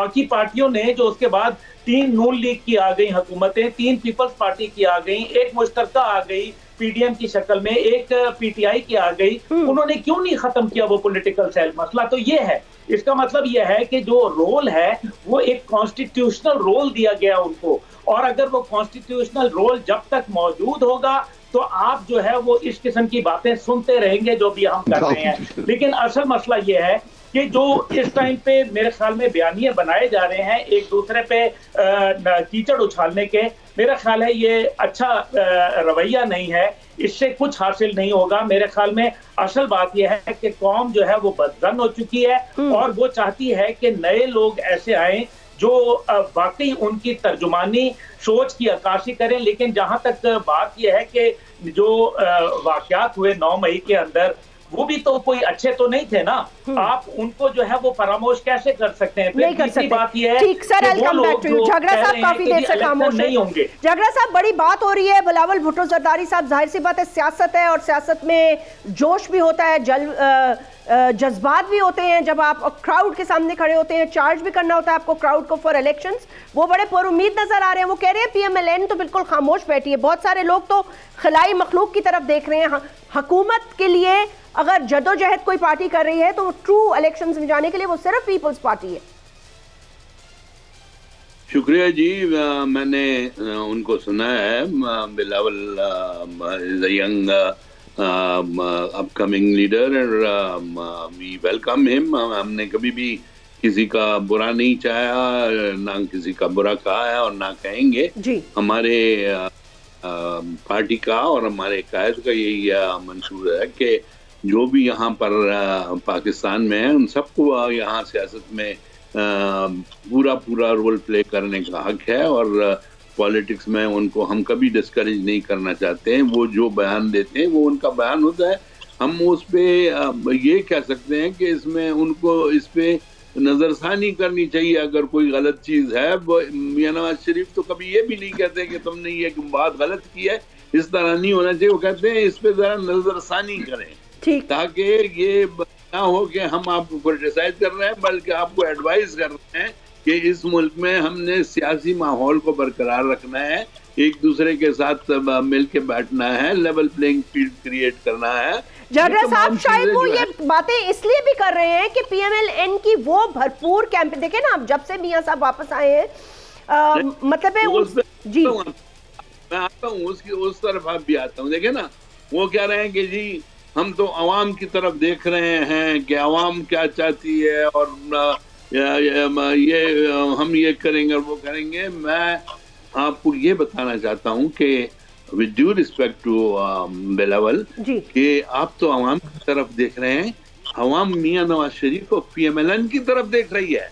बाकी पार्टियों ने जो उसके बाद 3 नून लीग की आ गई हुकूमतें, 3 पीपल्स पार्टी की आ गई, एक मुश्तरका आ गई पीडीएम की शक्ल में, एक पीटीआई की आ गई, उन्होंने क्यों नहीं खत्म किया वो पॉलिटिकल सेल? मसला तो ये है। इसका मतलब यह है कि जो रोल है वो एक कॉन्स्टिट्यूशनल रोल दिया गया उनको, और अगर वो कॉन्स्टिट्यूशनल रोल जब तक मौजूद होगा तो आप जो है वो इस किस्म की बातें सुनते रहेंगे जो भी हम कर रहे हैं। लेकिन असल मसला यह है कि जो इस टाइम पे मेरे ख्याल में बयानिए बनाए जा रहे हैं एक दूसरे पे कीचड़ उछालने के, मेरा ख्याल है ये अच्छा रवैया नहीं है, इससे कुछ हासिल नहीं होगा। मेरे ख्याल में असल बात यह है कि कौम जो है वो बदजन हो चुकी है और वो चाहती है कि नए लोग ऐसे आए जो वाकई उनकी तर्जुमानी सोच की अक्कासी करें। लेकिन जहाँ तक बात यह है कि जो वाक़यात हुए 9 मई के अंदर वो भी तो कोई अच्छे तो नहीं थे ना, आप उनको जो है वो परामोश कैसे कर सकते हैं? नहीं कर सकते। बात ये है ठीक sir, I come back to you. Jhagra साहब काफी देर से खामोश नहीं होंगे। जागरा साहब बड़ी बात हो रही है, बिलावल भुट्टो जरदारी साहब, जाहिर सी बात है सियासत है और सियासत में जोश भी होता है, जज्बात भी होते हैं। जब आप क्राउड के सामने खड़े होते हैं, चार्ज भी करना होता है आपको क्राउड को फॉर इलेक्शंस, वो बड़े पुरुमीद नजर आ रहे हैं। वो कह रहे हैं पीएमएलएन तो बिल्कुल खामोश बैठी है, बहुत सारे लोग तो खिलाई मखलूक की तरफ देख रहे हैं। हकूमत के लिए अगर जदोजहद कोई पार्टी कर रही है तो ट्रू इलेक्शंस में जाने के लिए वो सिर्फ पीपल्स पार्टी है। शुक्रिया जी, मैंने उनको सुना है, Bilawal is a young upcoming leader and we welcome him. हमने कभी भी किसी का बुरा नहीं चाहा, ना किसी का बुरा कहा है और ना कहेंगे जी। हमारे पार्टी का और हमारे कायद का यही मंशूर है कि जो भी यहाँ पर पाकिस्तान में है उन सबको यहाँ सियासत में पूरा पूरा रोल प्ले करने का हक है और पॉलिटिक्स में उनको हम कभी डिस्करेज नहीं करना चाहते हैं। वो जो बयान देते हैं वो उनका बयान होता है, हम उस पर ये कह सकते हैं कि इसमें उनको इस पर नज़रसानी करनी चाहिए अगर कोई गलत चीज़ है। मियां नवाज शरीफ तो कभी ये भी नहीं कहते कि तुमने ये बात गलत की है, इस तरह नहीं होना चाहिए। वो कहते हैं इस पर ज़रा नज़रसानी करें ताकि ये ना हो कि हम आपको क्रिटिसाइज कर रहे हैं बल्कि आपको एडवाइस कर रहे हैं कि इस मुल्क में हमने सियासी माहौल को बरकरार रखना है, एक दूसरे के साथ मिल के बैठना है, लेवल प्लेइंग फील्ड क्रिएट करना है। जागरा साहब शायद वो ये बातें इसलिए भी कर रहे हैं कि पीएमएलएन की वो भरपूर कैंप देखे ना आप, जब से मियां साहब वापस आए हैं, मतलब है जी मैं आता हूँ उस तरफ आप भी आता हूँ। देखे ना वो कह रहे हैं कि जी हम तो आवाम की तरफ देख रहे हैं कि आवाम क्या चाहती है और ये हम ये करेंगे और वो करेंगे। मैं आपको ये बताना चाहता हूँ कि with due respect to Bilawal कि आप तो आवाम की तरफ देख रहे हैं, आवाम मियां नवाज शरीफ और पीएमएलएन की तरफ देख रही है।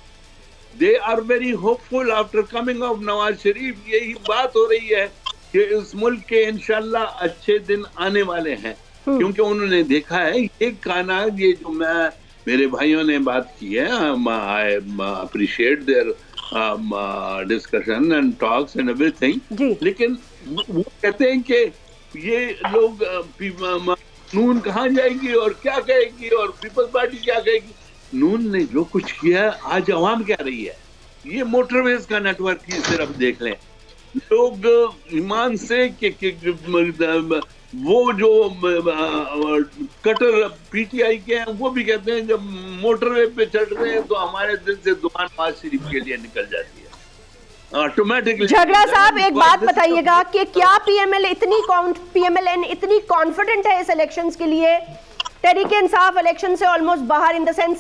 They are very hopeful after coming of Nawaz Sharif. यही बात हो रही है कि इस मुल्क के इंशाल्लाह अच्छे दिन आने वाले हैं क्योंकि उन्होंने देखा है ये काना, ये जो मैं मेरे भाइयों ने बात की है, I appreciate their discussion and talks and everything, लेकिन वो कहते हैं कि ये लोग नून कहाँ जाएगी और क्या कहेगी और पीपल्स पार्टी क्या कहेगी। नून ने जो कुछ किया आज आवाम कह रही है, ये मोटरवेज का नेटवर्क की सिर्फ देख लें लोग ईमान से कि वो जो कटर पीटीआई के हैं वो भी कहते हैं जब मोटरवे पे चढ़ रहे हैं तो हमारे दिल से दुकान नवाज शरीफ के लिए निकल जाती है ऑटोमेटिकली। झगड़ा साहब एक बात बताइएगा कि क्या पीएमएलएन इतनी कॉन्फिडेंट है इस इलेक्शंस के लिए? तहरीके इंसाफ इलेक्शन से ऑलमोस्ट बाहर इन द सेंस,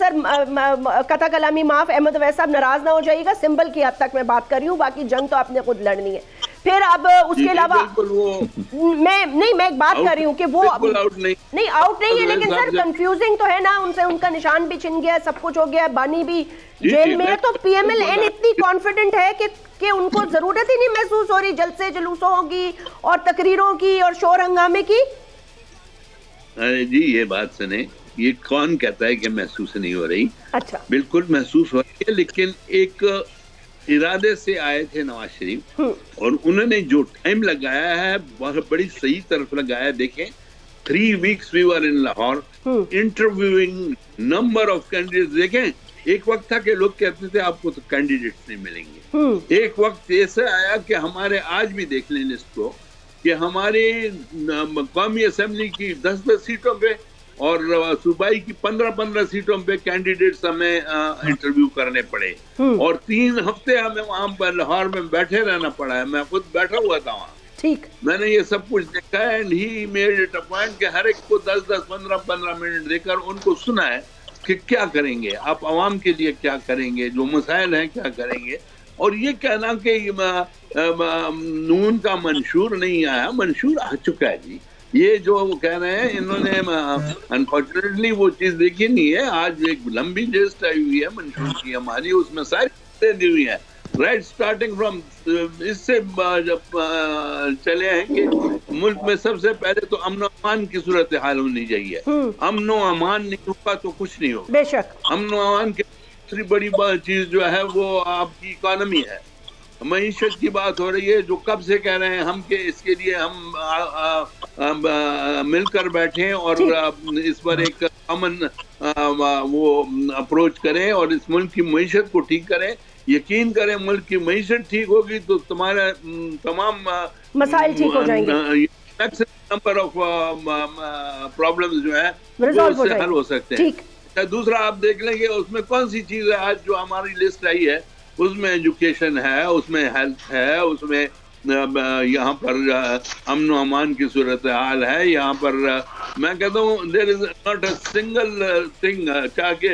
कथा कलामी माफ, अहमद वैस साहब नाराज ना हो जाइएगा, सिंबल की हद तक मैं बात कर रही हूँ, बाकी जंग तो आपने खुद लड़नी है। फिर अब उसके अलावा मैं एक बात कर रही हूँ कि वो नहीं आउट नहीं है, लेकिन सर कंफ्यूजिंग तो है ना, उनसे उनका निशान भी छिन गया, सब कुछ हो गया, बानी भी जेल में है, तो पीएमएलएन इतनी कॉन्फिडेंट है कि उनको जरूरत ही नहीं महसूस हो रही जलसे जुलूसों की और तकरीरों की और शोर हंगामे की। अरे जी ये बात सुने, ये कौन कहता है कि महसूस नहीं हो रही? अच्छा बिल्कुल महसूस हो रही है, लेकिन एक इरादे से आए थे नवाज शरीफ और उन्होंने जो टाइम लगाया है बहुत बड़ी सही तरफ लगाया है। देखें 3 weeks we were in Lahore interviewing number of candidate. देखें एक वक्त था कि लोग कहते थे आपको तो कैंडिडेट नहीं मिलेंगे, एक वक्त ऐसा आया कि हमारे आज भी देख लें लिस्ट को कि हमारे कौमी असेंबली की 10-10 सीटों पे और सूबाई की 15-15 सीटों पे कैंडिडेट्स हमें इंटरव्यू करने पड़े और 3 हफ्ते हमें वहाँ पर लाहौर में बैठे रहना पड़ा है। मैं खुद बैठा हुआ था वहाँ, ठीक मैंने ये सब कुछ देखा है and he made it a point कि हर एक को 10-10 15-15 मिनट देकर उनको सुना है कि क्या करेंगे आप, आवाम के लिए क्या करेंगे, जो मसाइल हैं क्या करेंगे। और ये कहना कि नून का मंशूर नहीं आया, मंशूर आ चुका है जी। ये जो वो कह रहे हैं इन्होंने अनफॉर्चुनेटली वो चीज़ देखी नहीं है। आज एक लंबी लिस्ट आई हुई है मंशूर की हमारी, उसमें सारी दी हुई है राइट स्टार्टिंग फ्रॉम। इससे चले हैं कि मुल्क में सबसे पहले तो अमन अमान की सूरत हाल होनी चाहिए। अमन अमान नहीं होगा तो कुछ नहीं होगा। बेशक अमन अमान की दूसरी बड़ी चीज जो है वो आपकी इकोनॉमी है, मईशत की बात हो रही है। जो कब से कह रहे हैं हम कि इसके लिए हम मिलकर बैठें और इस पर एक कॉमन वो अप्रोच करें और इस मुल्क की मईशत को ठीक करें। यकीन करें मुल्क की मईशत ठीक होगी तो तुम्हारा तमाम मसाइल ठीक हो जाएंगे, नंबर ऑफ प्रॉब्लम्स जो है वो हल हो सकते हैं। दूसरा आप देख लेंगे उसमें कौन सी चीज है आज जो हमारी लिस्ट आई है, उसमें एजुकेशन है, उसमें हेल्थ है, उसमें यहाँ पर अमन अमान की सूरत हाल है। यहाँ पर मैं कहता हूँ there is not a single thing, चाहे कि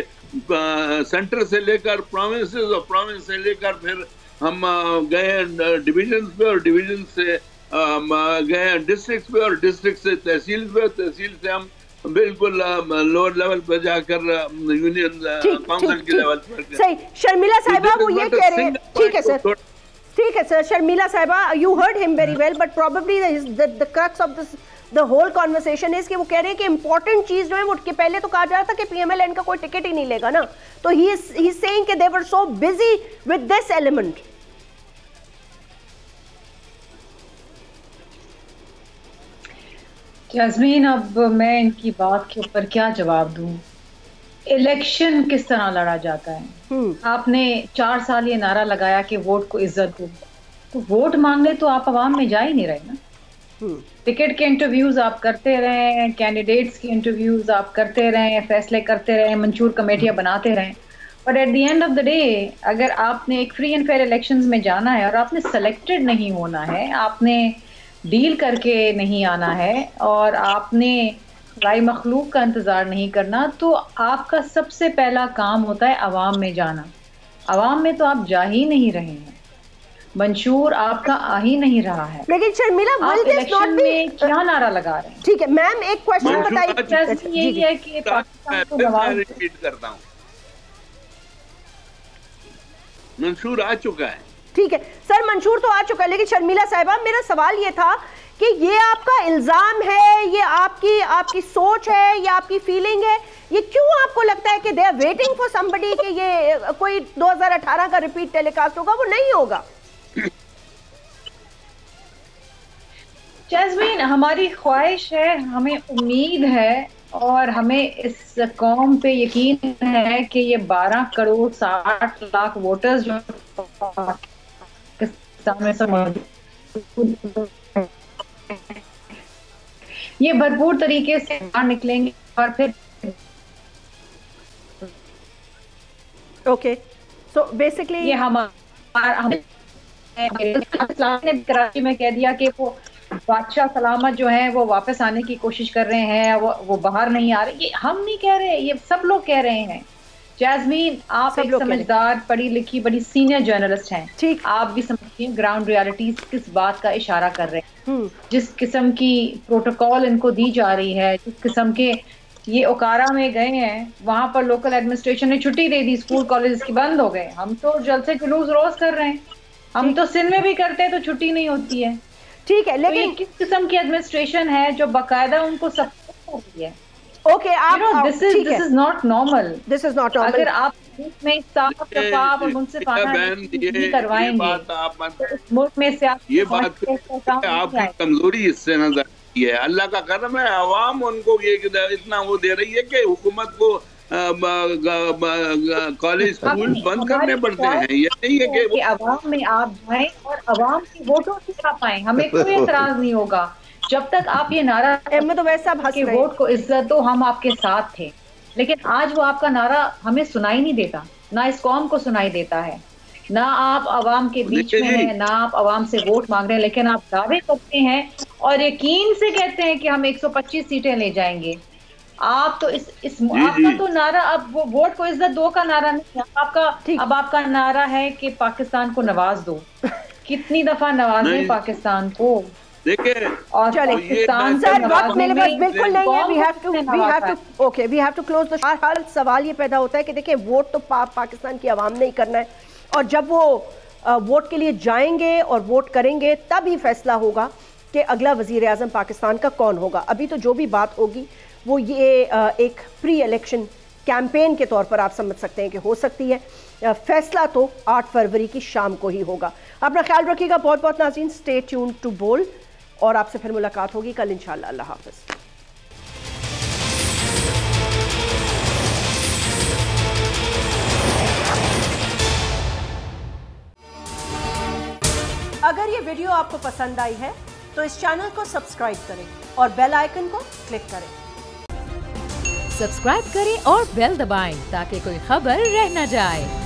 सेंटर से लेकर प्रोविंसेस और प्रोविंस से लेकर फिर हम गए डिवीजन पे और डिवीजन से गए डिस्ट्रिक्ट पे और डिस्ट्रिक्ट से तहसील पे, तहसील से हम बिल्कुल लोअर लेवल पर जाकर यूनियन काउंसिल के लेवल पर। सही शर्मिला साहिबा वो ये कह रहे हैं। ठीक है सर, ठीक है सर। शर्मिला साहिबा you heard him very well, but probably the crux of this the whole conversation is कि वो कह रहे हैं कि इंपॉर्टेंट चीज जो है वो कि पहले तो कहा जा रहा था कि पीएमएलएन का कोई टिकट ही नहीं लेगा ना, तो ही इज सेइंग कि they were so busy with this element. Yasmeen अब मैं इनकी बात के ऊपर क्या जवाब दूं? इलेक्शन किस तरह लड़ा जाता है? आपने 4 साल ये नारा लगाया कि वोट को इज्जत दो, तो वोट मांगने तो आप आवाम में जा ही नहीं रहे ना। टिकट के इंटरव्यूज आप करते रहे, कैंडिडेट्स के इंटरव्यूज आप करते रहे, फैसले करते रहे, मंशूर कमेटियां बनाते रहे, but at the end of the day अगर आपने एक फ्री एंड फेयर इलेक्शंस में जाना है और आपने सेलेक्टेड नहीं होना है, आपने डील करके नहीं आना है और आपने राय मखलूक का इंतज़ार नहीं करना, तो आपका सबसे पहला काम होता है आवाम में जाना। आवाम में तो आप जा ही नहीं रहे हैं, मंशूर आपका आ ही नहीं रहा है। लेकिन शर्मिला आप इलेक्शन में क्या नारा लगा रहे हैं? ठीक है मैम, एक क्वेश्चन बताइए। यही है कि पाकिस्तान को गवाह मंशूर आ चुका है। ठीक है सर, मंशूर तो आ चुका है, लेकिन शर्मिला साहिबा मेरा सवाल ये था कि ये आपका इल्ज़ाम है, ये आपकी सोच है, ये आपकी फीलिंग है, ये क्यों आपको लगता है कि they are waiting for somebody कि ये कोई 2018 का रिपीट टेलीकास्ट होगा? वो नहीं होगा। जैस्मीन हमारी ख्वाहिश है, हमें उम्मीद है और हमें इस कौम पे यकीन है कि ये 12 करोड़ 60 लाख वोटर्स जो ये भरपूर तरीके से बाहर निकलेंगे और फिर ओके। सो बेसिकली ये हमारा ने कराची में कह दिया कि वो बादशाह सलामत जो हैं वो वापस आने की कोशिश कर रहे हैं, वो बाहर नहीं आ रहे। ये हम नहीं कह रहे, ये सब लोग कह रहे हैं। जैस्मीन आप एक समझदार, पढ़ी लिखी, बड़ी सीनियर जर्नलिस्ट हैं, ठीक आप भी समझती हैं ग्राउंड रियलिटीज किस बात का इशारा कर रहे हैं। जिस किस्म की प्रोटोकॉल इनको दी जा रही है, जिस किस्म के ये ओकारा में गए हैं, वहाँ पर लोकल एडमिनिस्ट्रेशन ने छुट्टी दे दी, स्कूल कॉलेज की बंद हो गए। हम तो जलसे जुलूस रोज कर रहे हैं, हम तो सिंध में भी करते हैं तो छुट्टी नहीं होती है। ठीक है, लेकिन तो किस किस्म की एडमिनिस्ट्रेशन है जो बाकायदा उनको सपोर्ट कर रही है? ओके आप this is not normal, this is not normal. अगर आप में साफ शफाफ और मुंसिफाना करवाएंगे मुल्क में से, ये बात आपकी कमजोरी इससे नजर आती है। अल्लाह का करम है आवाम उनको ये इतना वो दे रही है कि हुकूमत को कॉलेज स्कूल बंद करने पड़ते हैं। ये नहीं है कि आवाम में आप जाएं और आवाम के वोटों से आप आएं, हमें कोई एतराज नहीं होगा। जब तक आप ये नारा अहमद वैस साहब के वोट को इज्जत दो, हम आपके साथ थे, लेकिन आज वो आपका नारा हमें सुनाई नहीं देता, ना इस कौम को सुनाई देता है, ना आप आवाम के बीच में हैं, ना आप आवाम से वोट मांग रहे हैं, लेकिन आप दावे करते हैं और यकीन से कहते हैं कि हम 125 सीटें ले जाएंगे। आप तो इस आपका तो नारा अब वो वोट को इज्जत दो का नारा नहीं, आपका अब आपका नारा है कि पाकिस्तान को नवाज दो। कितनी दफा नवाजें पाकिस्तान को। देखिए और पाकिस्तान सर वक्त मेरे पास बिल्कुल नहीं है, we have to close the show. हर सवाल ये पैदा होता है कि देखिए वोट तो पाकिस्तान की आवाम ने ही करना है, और जब वो वोट के लिए जाएंगे और वोट करेंगे तब ही फैसला होगा कि अगला वजीर आज़म पाकिस्तान का कौन होगा। अभी तो जो भी बात होगी वो ये एक प्री इलेक्शन कैंपेन के तौर पर आप समझ सकते हैं कि हो सकती है। फैसला तो 8 फरवरी की शाम को ही होगा। अपना ख्याल रखिएगा बहुत बहुत नाज़रीन, स्टे ट्यून टू बोल, और आपसे फिर मुलाकात होगी कल इंशाल्लाह। अल्लाह हाफ़िज़। अगर ये वीडियो आपको पसंद आई है तो इस चैनल को सब्सक्राइब करें और बेल आइकन को क्लिक करें। सब्सक्राइब करें और बेल दबाएं ताकि कोई खबर रह न जाए।